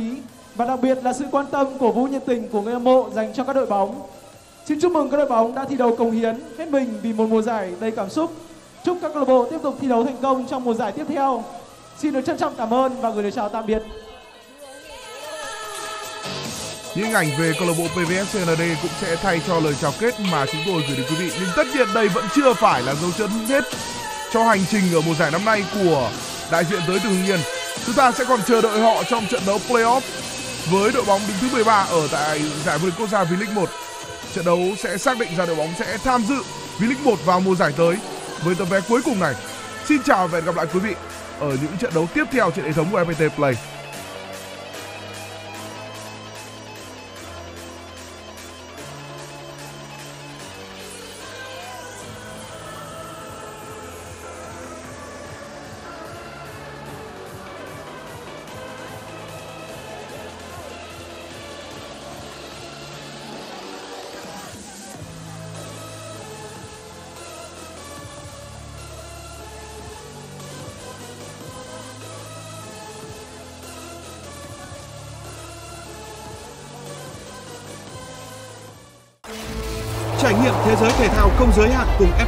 và đặc biệt là sự quan tâm cổ vũ nhiệt tình của người hâm mộ dành cho các đội bóng. Xin chúc mừng các đội bóng đã thi đấu cống hiến hết mình vì một mùa giải đầy cảm xúc. Chúc các câu lạc bộ tiếp tục thi đấu thành công trong mùa giải tiếp theo. Xin được trân trọng cảm ơn và gửi lời chào tạm biệt. Những hình ảnh về câu lạc bộ pê vê ép CAND cũng sẽ thay cho lời chào kết mà chúng tôi gửi đến quý vị. Nhưng tất nhiên đây vẫn chưa phải là dấu chấm hết cho hành trình ở mùa giải năm nay của đại diện tới từ Hưng Yên. Chúng ta sẽ còn chờ đợi họ trong trận đấu playoff với đội bóng đứng thứ mười ba ở tại giải vô địch quốc gia V-League một. Trận đấu sẽ xác định ra đội bóng sẽ tham dự V-League một vào mùa giải tới với tấm vé cuối cùng này. Xin chào và hẹn gặp lại quý vị ở những trận đấu tiếp theo trên hệ thống của ép pê tê Play. Trải nghiệm thế giới thể thao không giới hạn cùng ép